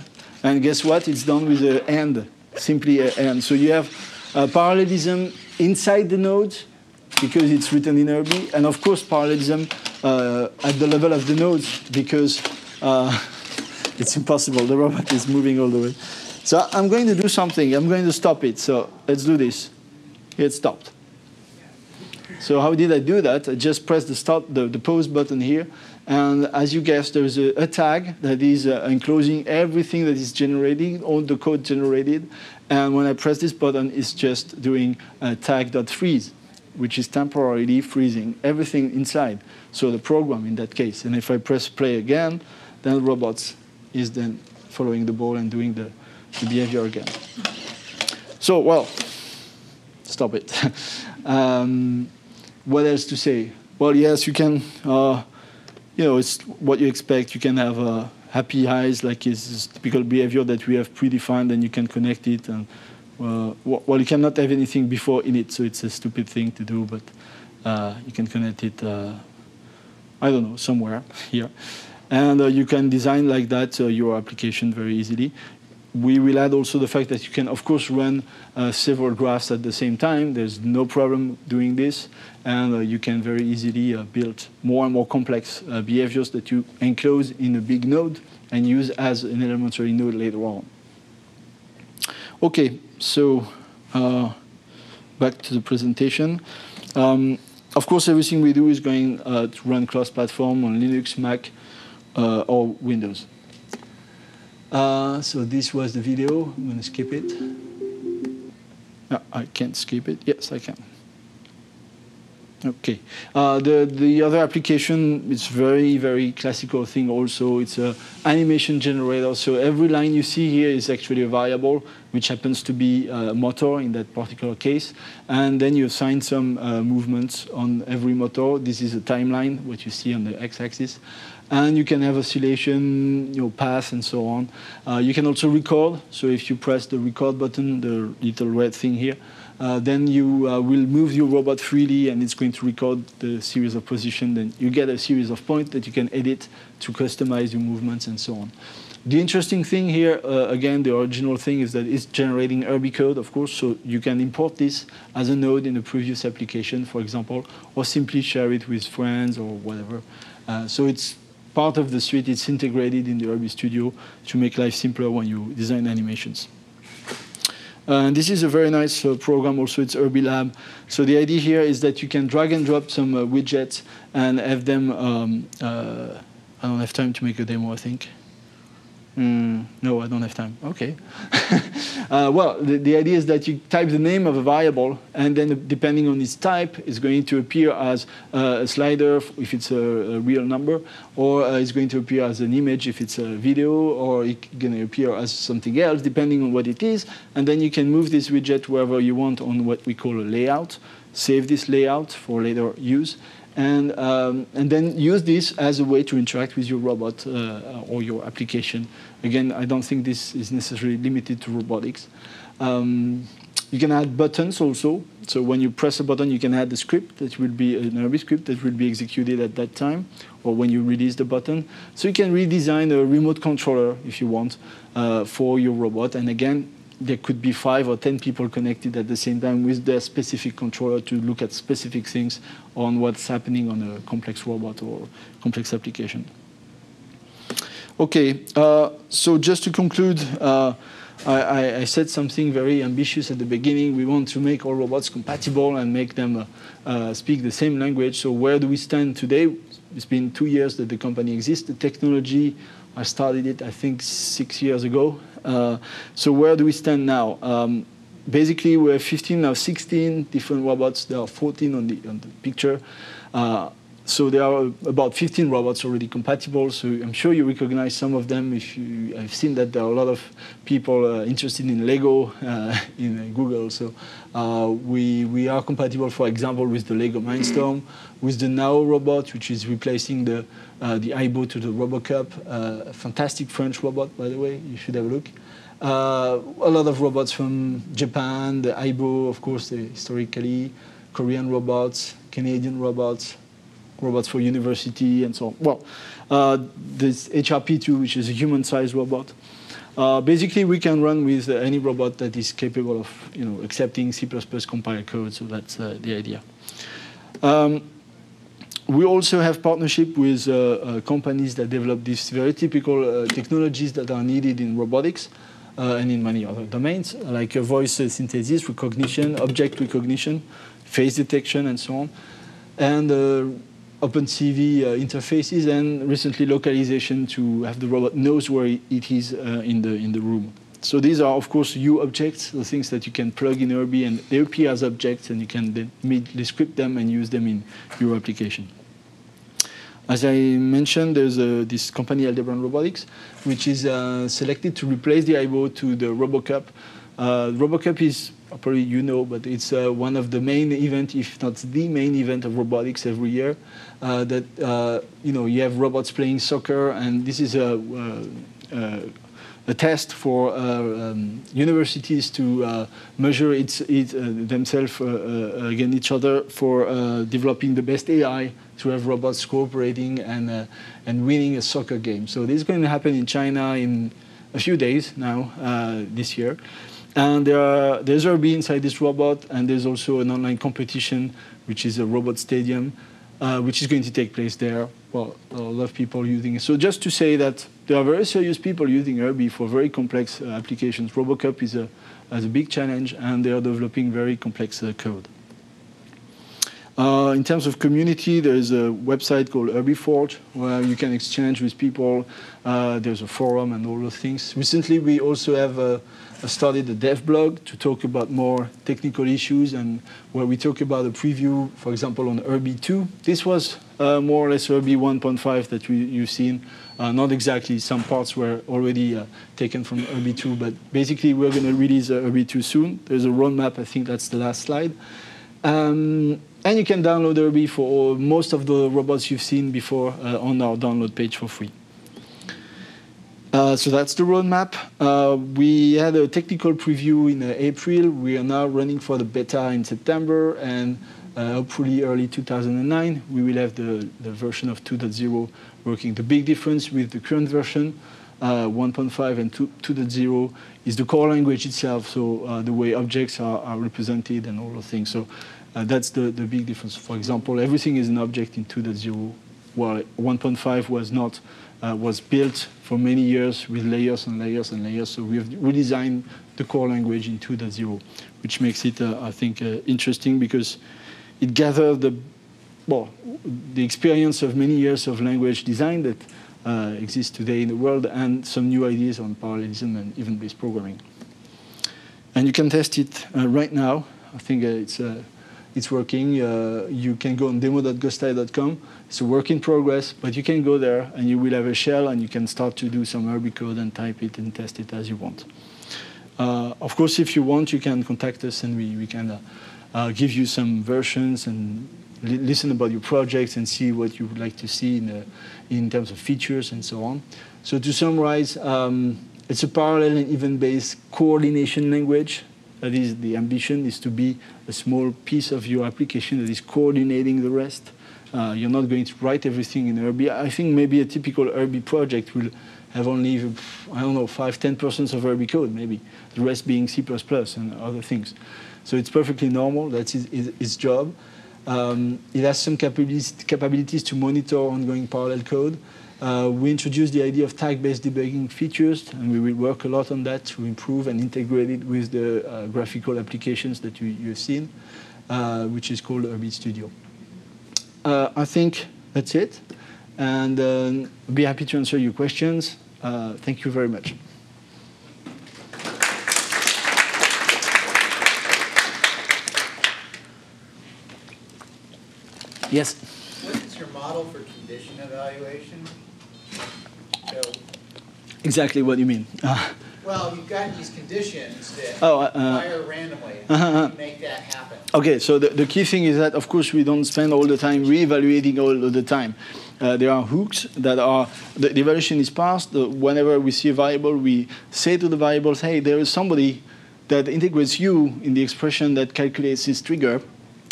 and guess what? It's done with an and, simply an and. So you have uh, parallelism inside the nodes, because it's written in Urbi, and of course parallelism uh, at the level of the nodes, because uh, it's impossible. The robot is moving all the way. So I'm going to do something. I'm going to stop it. So let's do this. It stopped. So how did I do that? I just pressed the stop, the, the pause button here. And as you guessed, there's a, a tag that is uh, enclosing everything that is generating, all the code generated. And when I press this button, it's just doing uh, tag.freeze, which is temporarily freezing everything inside. So the program in that case. And if I press play again, then robots is then following the ball and doing the The behavior again. So, well, stop it. um, what else to say? Well, yes, you can, uh, you know, it's what you expect. You can have uh, happy eyes, like it's typical behavior that we have predefined, and you can connect it. And uh, well, you cannot have anything before in it, so it's a stupid thing to do, but uh, you can connect it, uh, I don't know, somewhere here. And uh, you can design like that uh, your application very easily. We will add also the fact that you can, of course, run uh, several graphs at the same time. There's no problem doing this. And uh, you can very easily uh, build more and more complex uh, behaviors that you enclose in a big node and use as an elementary node later on. OK, so uh, back to the presentation. Um, of course, everything we do is going uh, to run cross-platform on Linux, Mac, uh, or Windows. Uh, so this was the video. I'm going to skip it. No, I can't skip it. Yes, I can. OK. Uh, the, the other application, it's very, very classical thing also. It's an animation generator. So every line you see here is actually a variable, which happens to be a motor in that particular case. And then you assign some uh, movements on every motor. This is a timeline, what you see on the x-axis. And you can have oscillation, you know, path, and so on. Uh, you can also record. So if you press the record button, the little red thing here, uh, then you uh, will move your robot freely, and it's going to record the series of positions. Then you get a series of points that you can edit to customize your movements and so on. The interesting thing here, uh, again, the original thing is that it's generating Urbi code, of course, so you can import this as a node in a previous application, for example, or simply share it with friends or whatever. Uh, so it's part of the suite. It's integrated in the Urbi Studio to make life simpler when you design animations. Uh, and this is a very nice uh, program also. It's Urbi Lab. So the idea here is that you can drag and drop some uh, widgets and have them. Um, uh, I don't have time to make a demo, I think. Mm, no, I don't have time. OK. uh, well, the, the idea is that you type the name of a variable, and then depending on its type, it's going to appear as uh, a slider if it's a, a real number, or uh, it's going to appear as an image if it's a video, or it's going to appear as something else, depending on what it is. And then you can move this widget wherever you want on what we call a layout, save this layout for later use, and, um, and then use this as a way to interact with your robot uh, or your application. Again, I don't think this is necessarily limited to robotics. Um, you can add buttons also. So when you press a button, you can add the script that will be an Urbi script that will be executed at that time, or when you release the button. So you can redesign a remote controller, if you want, uh, for your robot. And again, there could be five or ten people connected at the same time with their specific controller to look at specific things on what's happening on a complex robot or complex application. OK, uh, so just to conclude, uh, I, I said something very ambitious at the beginning. We want to make all robots compatible and make them uh, uh, speak the same language. So where do we stand today? It's been two years that the company exists. The technology, I started it, I think, six years ago. Uh, so where do we stand now? Um, basically we have fifteen, now sixteen different robots. There are fourteen on the, on the picture. Uh, so there are about fifteen robots already compatible. So I'm sure you recognize some of them. If you, I've seen that there are a lot of people uh, interested in Lego, uh, in uh, Google. So uh, we, we are compatible, for example, with the Lego Mindstorm, with the Nao robot, which is replacing the, uh, the AIBO to the RoboCup. Uh, fantastic French robot, by the way. You should have a look. Uh, a lot of robots from Japan, the AIBO, of course, the historically, Korean robots, Canadian robots, robots for university, and so on. Well, uh, this H R P two, which is a human-sized robot. Uh, basically, we can run with uh, any robot that is capable of, you know, accepting C plus plus compiler code. So that's uh, the idea. Um, We also have partnership with uh, uh, companies that develop these very typical uh, technologies that are needed in robotics uh, and in many other domains, like uh, voice uh, synthesis, recognition, object recognition, face detection, and so on, and uh, OpenCV uh, interfaces, and recently localization to have the robot knows where it is uh, in the in the room. So these are, of course, U objects, the things that you can plug in Urbi, and they appear as objects, and you can then immediately script them and use them in your application. As I mentioned, there's a, this company, Aldebaran Robotics, which is uh, selected to replace the AIBO to the RoboCup. Uh, RoboCup is, probably you know, but it's uh, one of the main event, if not the main event of robotics every year, uh, that, uh, you know, you have robots playing soccer, and this is a... Uh, uh, a test for uh, um, universities to uh, measure its, it, uh, themselves uh, uh, against each other for uh, developing the best A I to have robots cooperating and, uh, and winning a soccer game. So this is going to happen in China in a few days now, uh, this year. And there are, there's Urbi inside this robot, and there's also an online competition, which is a robot stadium, uh, which is going to take place there. Well, a lot of people using it. So just to say that there are very serious people using Urbi for very complex uh, applications. RoboCup is a, is a big challenge, and they are developing very complex uh, code. Uh, in terms of community, there is a website called UrbiForge, where you can exchange with people. Uh, there's a forum and all those things. Recently, we also have uh, started a dev blog to talk about more technical issues, and where we talk about a preview, for example, on Urbi two. This was uh, more or less Urbi one point five that we, you've seen. Uh, not exactly. Some parts were already uh, taken from Urbi two, but basically, we're going to release uh, Urbi two soon. There's a roadmap. I think that's the last slide. Um, And you can download Urbi for most of the robots you've seen before uh, on our download page for free. Uh, so that's the roadmap. Uh, we had a technical preview in uh, April. We are now running for the beta in September, and uh, hopefully early two thousand nine, we will have the, the version of two point oh working. The big difference with the current version, Uh, one point five and two point oh, is the core language itself, so uh, the way objects are, are represented and all those things. So uh, that's the, the big difference. For example, everything is an object in two point oh, while one point five was not, uh, was built for many years with layers and layers and layers. So we have redesigned the core language in two point oh, which makes it, uh, I think, uh, interesting, because it gathers the, well, the experience of many years of language design that Uh, exists today in the world, and some new ideas on parallelism and event-based programming. And you can test it uh, right now. I think uh, it's, uh, it's working. Uh, you can go on demo dot gostai dot com. It's a work in progress, but you can go there, and you will have a shell, and you can start to do some Urbi code and type it and test it as you want. Uh, of course, if you want, you can contact us, and we, we can uh, uh, give you some versions and listen about your projects and see what you would like to see in, uh, in terms of features and so on. So to summarize, um, it's a parallel and event-based coordination language. That is, the ambition is to be a small piece of your application that is coordinating the rest. Uh, you're not going to write everything in Urbi. I think maybe a typical Urbi project will have only, I don't know, five to ten percent of Urbi code, maybe, the rest being C plus plus and other things. So it's perfectly normal. That's its, its job. Um, it has some capabilities to monitor ongoing parallel code. Uh, we introduced the idea of tag-based debugging features, and we will work a lot on that to improve and integrate it with the uh, graphical applications that you, you've seen, uh, which is called Urbi Studio. Uh, I think that's it, and um, I'll be happy to answer your questions. Uh, thank you very much. Yes? What is your model for condition evaluation? So exactly what you mean. Uh, well, you've got these conditions that oh, uh, fire randomly. How uh, uh, do you make that happen? OK, so the, the key thing is that, of course, we don't spend all the time reevaluating all of the time. Uh, there are hooks that are, the, the evaluation is passed. Uh, whenever we see a variable, we say to the variables, hey, there is somebody that integrates you in the expression that calculates this trigger.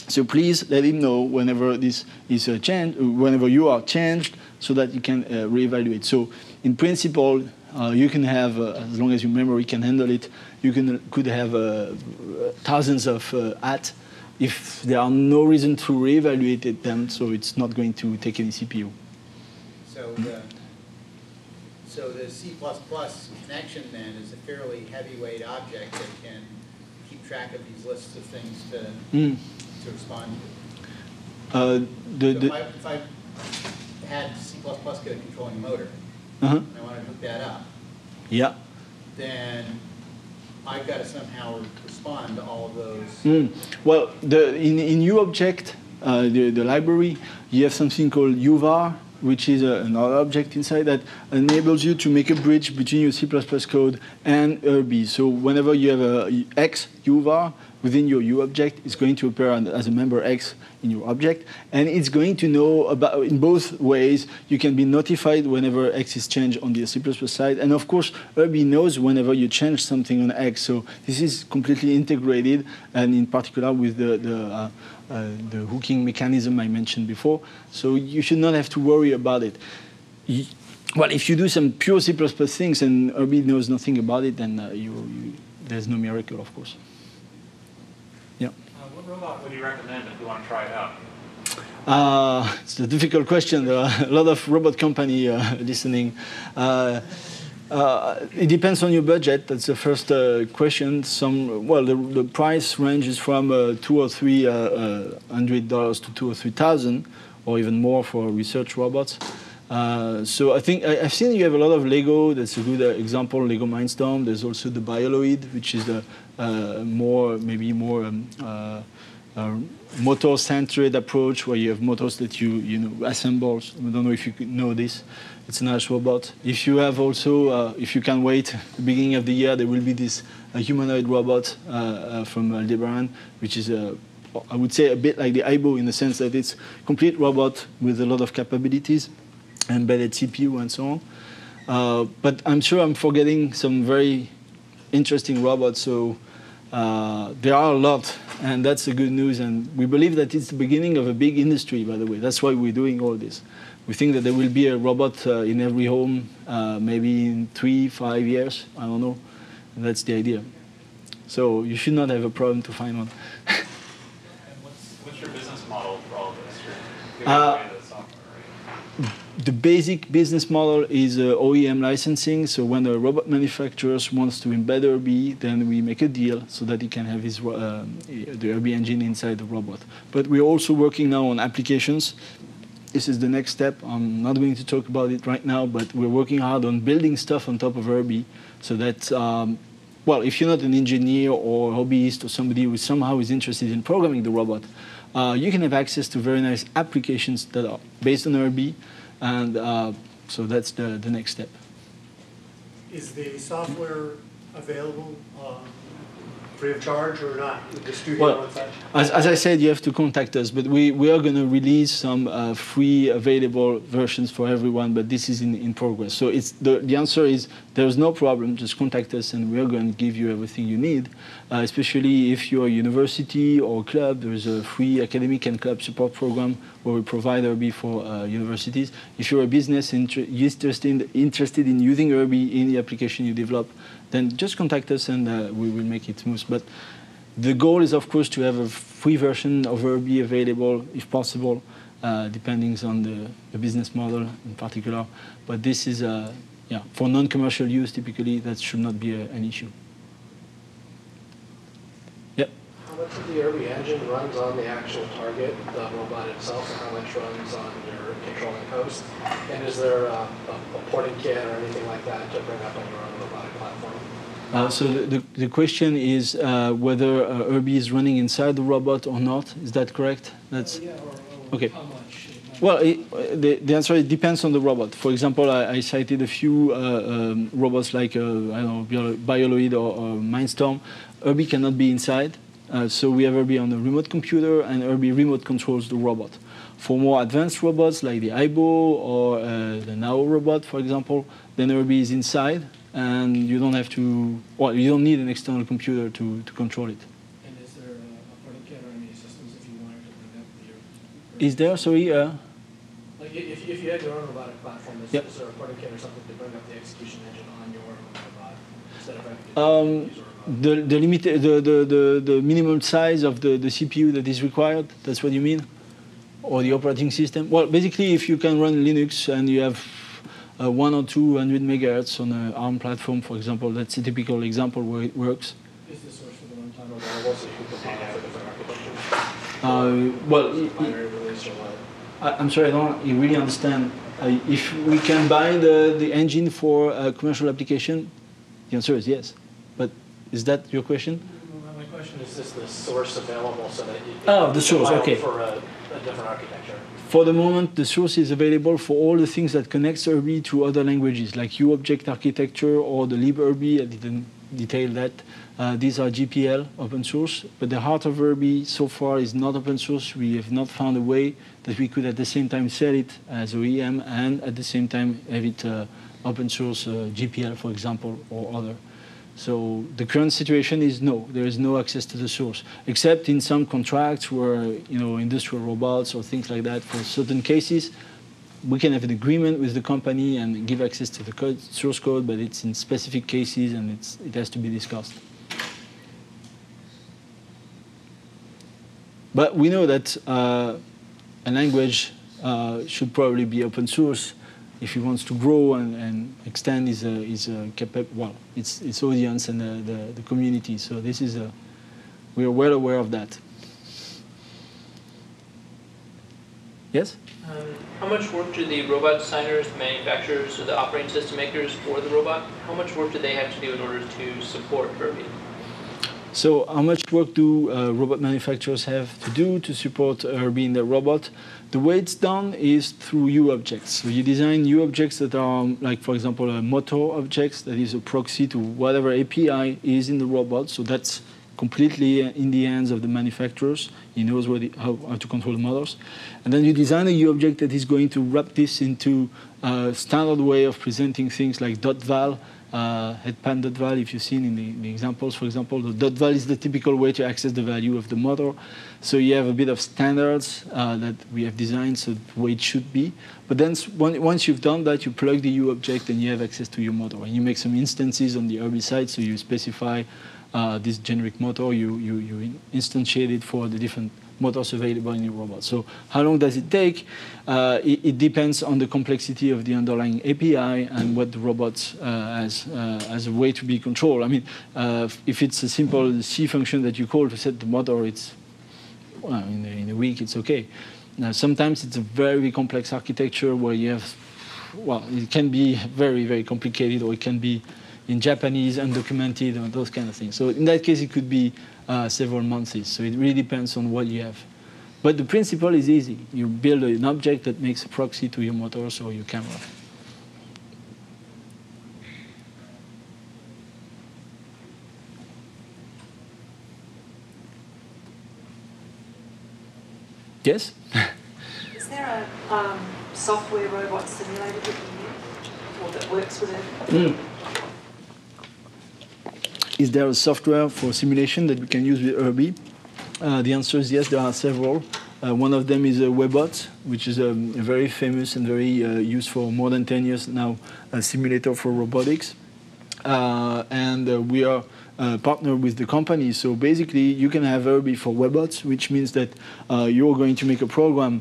So please let him know whenever this is uh, changed, whenever you are changed, so that you can uh, reevaluate. So in principle, uh, you can have, uh, as long as your memory can handle it, you can could have uh, thousands of uh, at. If there are no reason to reevaluate them, so it's not going to take any C P U. So the, so the C plus plus connection then is a fairly heavyweight object that can keep track of these lists of things to, mm. to respond to. Uh, the, so the, if, I, if I had C plus plus get a controlling motor, uh-huh. and I want to hook that up, yeah. then I've got to somehow respond to all of those. Mm. Well, the, in, in UObject, uh, the, the library, you have something called UVar, which is a, another object inside that enables you to make a bridge between your C plus plus code and Urbi. So whenever you have a X UVar within your UObject, it's going to appear as a member X in your object. And it's going to know about, in both ways, you can be notified whenever X is changed on the C plus plus side. And of course, Urbi knows whenever you change something on X. So this is completely integrated, and in particular with the, the, uh, uh, the hooking mechanism I mentioned before. So you should not have to worry about it. You, well, if you do some pure C plus plus things and Urbi knows nothing about it, then uh, you, you, there's no miracle, of course. Yeah. Uh, what robot would you recommend if you want to try it out? Uh, it's a difficult question. There are a lot of robot company uh, listening. Uh, uh, it depends on your budget. That's the first uh, question. Some well, the, the price ranges from uh, two or three uh, uh, hundred dollars to two or three thousand, or even more for research robots. Uh, so I think I, I've seen you have a lot of Lego. That's a good uh, example. Lego Mindstorm. There's also the Bioloid, which is the uh, more maybe more um, uh, uh, motor-centered approach, where you have motors that you you know assemble. I don't know if you know this. It's a nice robot. If you have also, uh, if you can wait, the beginning of the year there will be this uh, humanoid robot uh, uh, from Aldebaran, which is a uh, I would say a bit like the AIBO in the sense that it's complete robot with a lot of capabilities. Embedded C P U and so on. Uh, but I'm sure I'm forgetting some very interesting robots. So uh, there are a lot, and that's the good news. And we believe that it's the beginning of a big industry, by the way. That's why we're doing all this. We think that there will be a robot uh, in every home, uh, maybe in three, five years. I don't know. And that's the idea. So you should not have a problem to find one. And what's, what's your business model for all of this? You're, you're The basic business model is uh, O E M licensing. So when a robot manufacturer wants to embed Urbi, then we make a deal so that he can have his, uh, the Urbi engine inside the robot. But we're also working now on applications. This is the next step. I'm not going to talk about it right now, but we're working hard on building stuff on top of Urbi so that, um, well, if you're not an engineer or hobbyist or somebody who somehow is interested in programming the robot, uh, you can have access to very nice applications that are based on Urbi. And uh, so that's the, the next step. Is the software available um, free of charge or not? The studio well, as, as I said, you have to contact us. But we, we are going to release some uh, free available versions for everyone. But this is in, in progress. So it's the, the answer is there's no problem. Just contact us, and we are going to give you everything you need, uh, especially if you're a university or a club. There's a free academic and club support program where we provide Urbi for uh, universities. If you're a business inter interested, interested in using Urbi in the application you develop, then just contact us, and uh, we will make it smooth. But the goal is, of course, to have a free version of Urbi available, if possible, uh, depending on the, the business model in particular. But this is, uh, yeah, for non-commercial use, typically, that should not be a, an issue. Yep? How much of the Urbi engine runs on the actual target, the robot itself, and how much runs on your controlling host? And is there a, a, a porting kit or anything like that to bring up on your own robotic platform? Uh, so the, the, the question is uh, whether uh, Urbi is running inside the robot or not. Is that correct? That's uh, yeah, or, or Okay. How much? Well, it, the, the answer it depends on the robot. For example, I, I cited a few uh, um, robots like uh, I don't know, Bioloid or, or Mindstorm. Urbi cannot be inside, uh, so we have Urbi on a remote computer, and Urbi remote controls the robot. For more advanced robots like the A I B O or uh, the Nao robot, for example, then Urbi is inside, and you don't have to, well, you don't need an external computer to to control it. And is there a protocol or any systems if you wanted to bring up the Urbi? Is there? Sorry. Uh, If, if you had your own robotic platform, is, yep. is there a protocol or something to bring up the execution engine on your robot instead of having to um, the the limit the the, the the minimum size of the the C P U that is required? That's what you mean, or the operating system? Well, basically, if you can run Linux and you have uh, one or two hundred megahertz on an ARM platform, for example, that's a typical example where it works. Is this source for the runtime, or what's the different architecture? Well. I'm sorry, I don't really understand. Uh, if we can buy the, the engine for a commercial application, the answer is yes. But is that your question? My question is, is the source available so that you can oh, the source, okay. for a, a different architecture? For the moment, the source is available for all the things that connects Urbi to other languages, like UObject architecture or the LibUrbi. I didn't detail that. Uh, these are G P L, open source, but the heart of Urbi so far is not open source. We have not found a way that we could at the same time sell it as O E M and at the same time have it uh, open source, uh, G P L, for example, or other. So the current situation is no, there is no access to the source, except in some contracts where, you know, industrial robots or things like that, for certain cases, we can have an agreement with the company and give access to the code, source code, but it's in specific cases and it's, it has to be discussed. But we know that uh, a language uh, should probably be open source if it wants to grow and, and extend its, uh, its, uh, well, its, its audience and the, the, the community. So this is a, we are well aware of that. Yes? Um, how much work do the robot designers, the manufacturers, or the operating system makers for the robot, how much work do they have to do in order to support Urbi? So how much work do uh, robot manufacturers have to do to support Urbi in their robot? The way it's done is through UObjects. So you design UObjects that are, like, for example, a motor objects that is a proxy to whatever A P I is in the robot. So that's completely in the hands of the manufacturers. He knows what it, how, how to control the motors. And then you design a UObject that is going to wrap this into a standard way of presenting things like .val, Uh, headpan dot val, if you've seen in the, the examples, for example, the dot val is the typical way to access the value of the motor. So you have a bit of standards uh, that we have designed, so the way it should be. But then once you've done that, you plug the U object and you have access to your motor. And you make some instances on the Urbi side, so you specify uh, this generic motor, you, you, you instantiate it for the different motors available in your robot. So how long does it take? Uh, it, it depends on the complexity of the underlying A P I and what the robot uh, has uh, as a way to be controlled. I mean, uh, if it's a simple C function that you call to set the motor, it's well, in, a, in a week, it's okay. Now, sometimes it's a very complex architecture where you have, well, it can be very, very complicated, or it can be in Japanese, undocumented, and those kind of things. So in that case, it could be uh, several months. So it really depends on what you have. But the principle is easy. You build an object that makes a proxy to your motors or your camera. Yes? Is there a um, software robot simulator that you use or that works with it? Mm. Is there a software for simulation that we can use with Urbi? Uh, the answer is yes, there are several. Uh, one of them is uh, Webots, which is um, a very famous and very uh, used for more than ten years now, a simulator for robotics. Uh, and uh, we are uh, partnered with the company. So basically, you can have Urbi for Webots, which means that uh, you're going to make a program uh,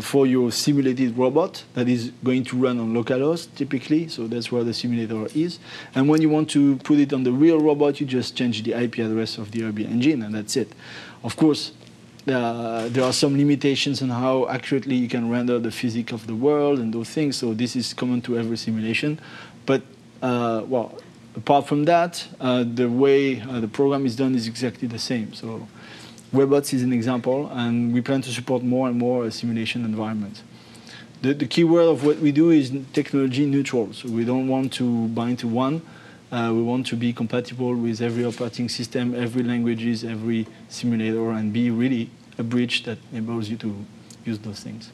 for your simulated robot that is going to run on localhost, typically. So that's where the simulator is. And when you want to put it on the real robot, you just change the I P address of the Urbi engine, and that's it. Of course, uh, there are some limitations on how accurately you can render the physics of the world and those things. So this is common to every simulation. But, uh, well, apart from that, uh, the way uh, the program is done is exactly the same. So Webots is an example, and we plan to support more and more simulation environments. The, the key word of what we do is technology neutral. So we don't want to bind to one. Uh, we want to be compatible with every operating system, every languages, every simulator, and be really a bridge that enables you to use those things.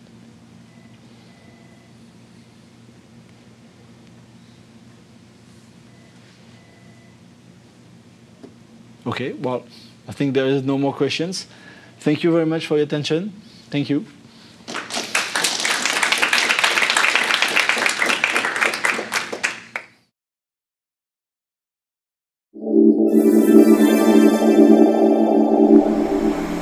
Okay, well, I think there is no more questions. Thank you very much for your attention. Thank you. Thank you.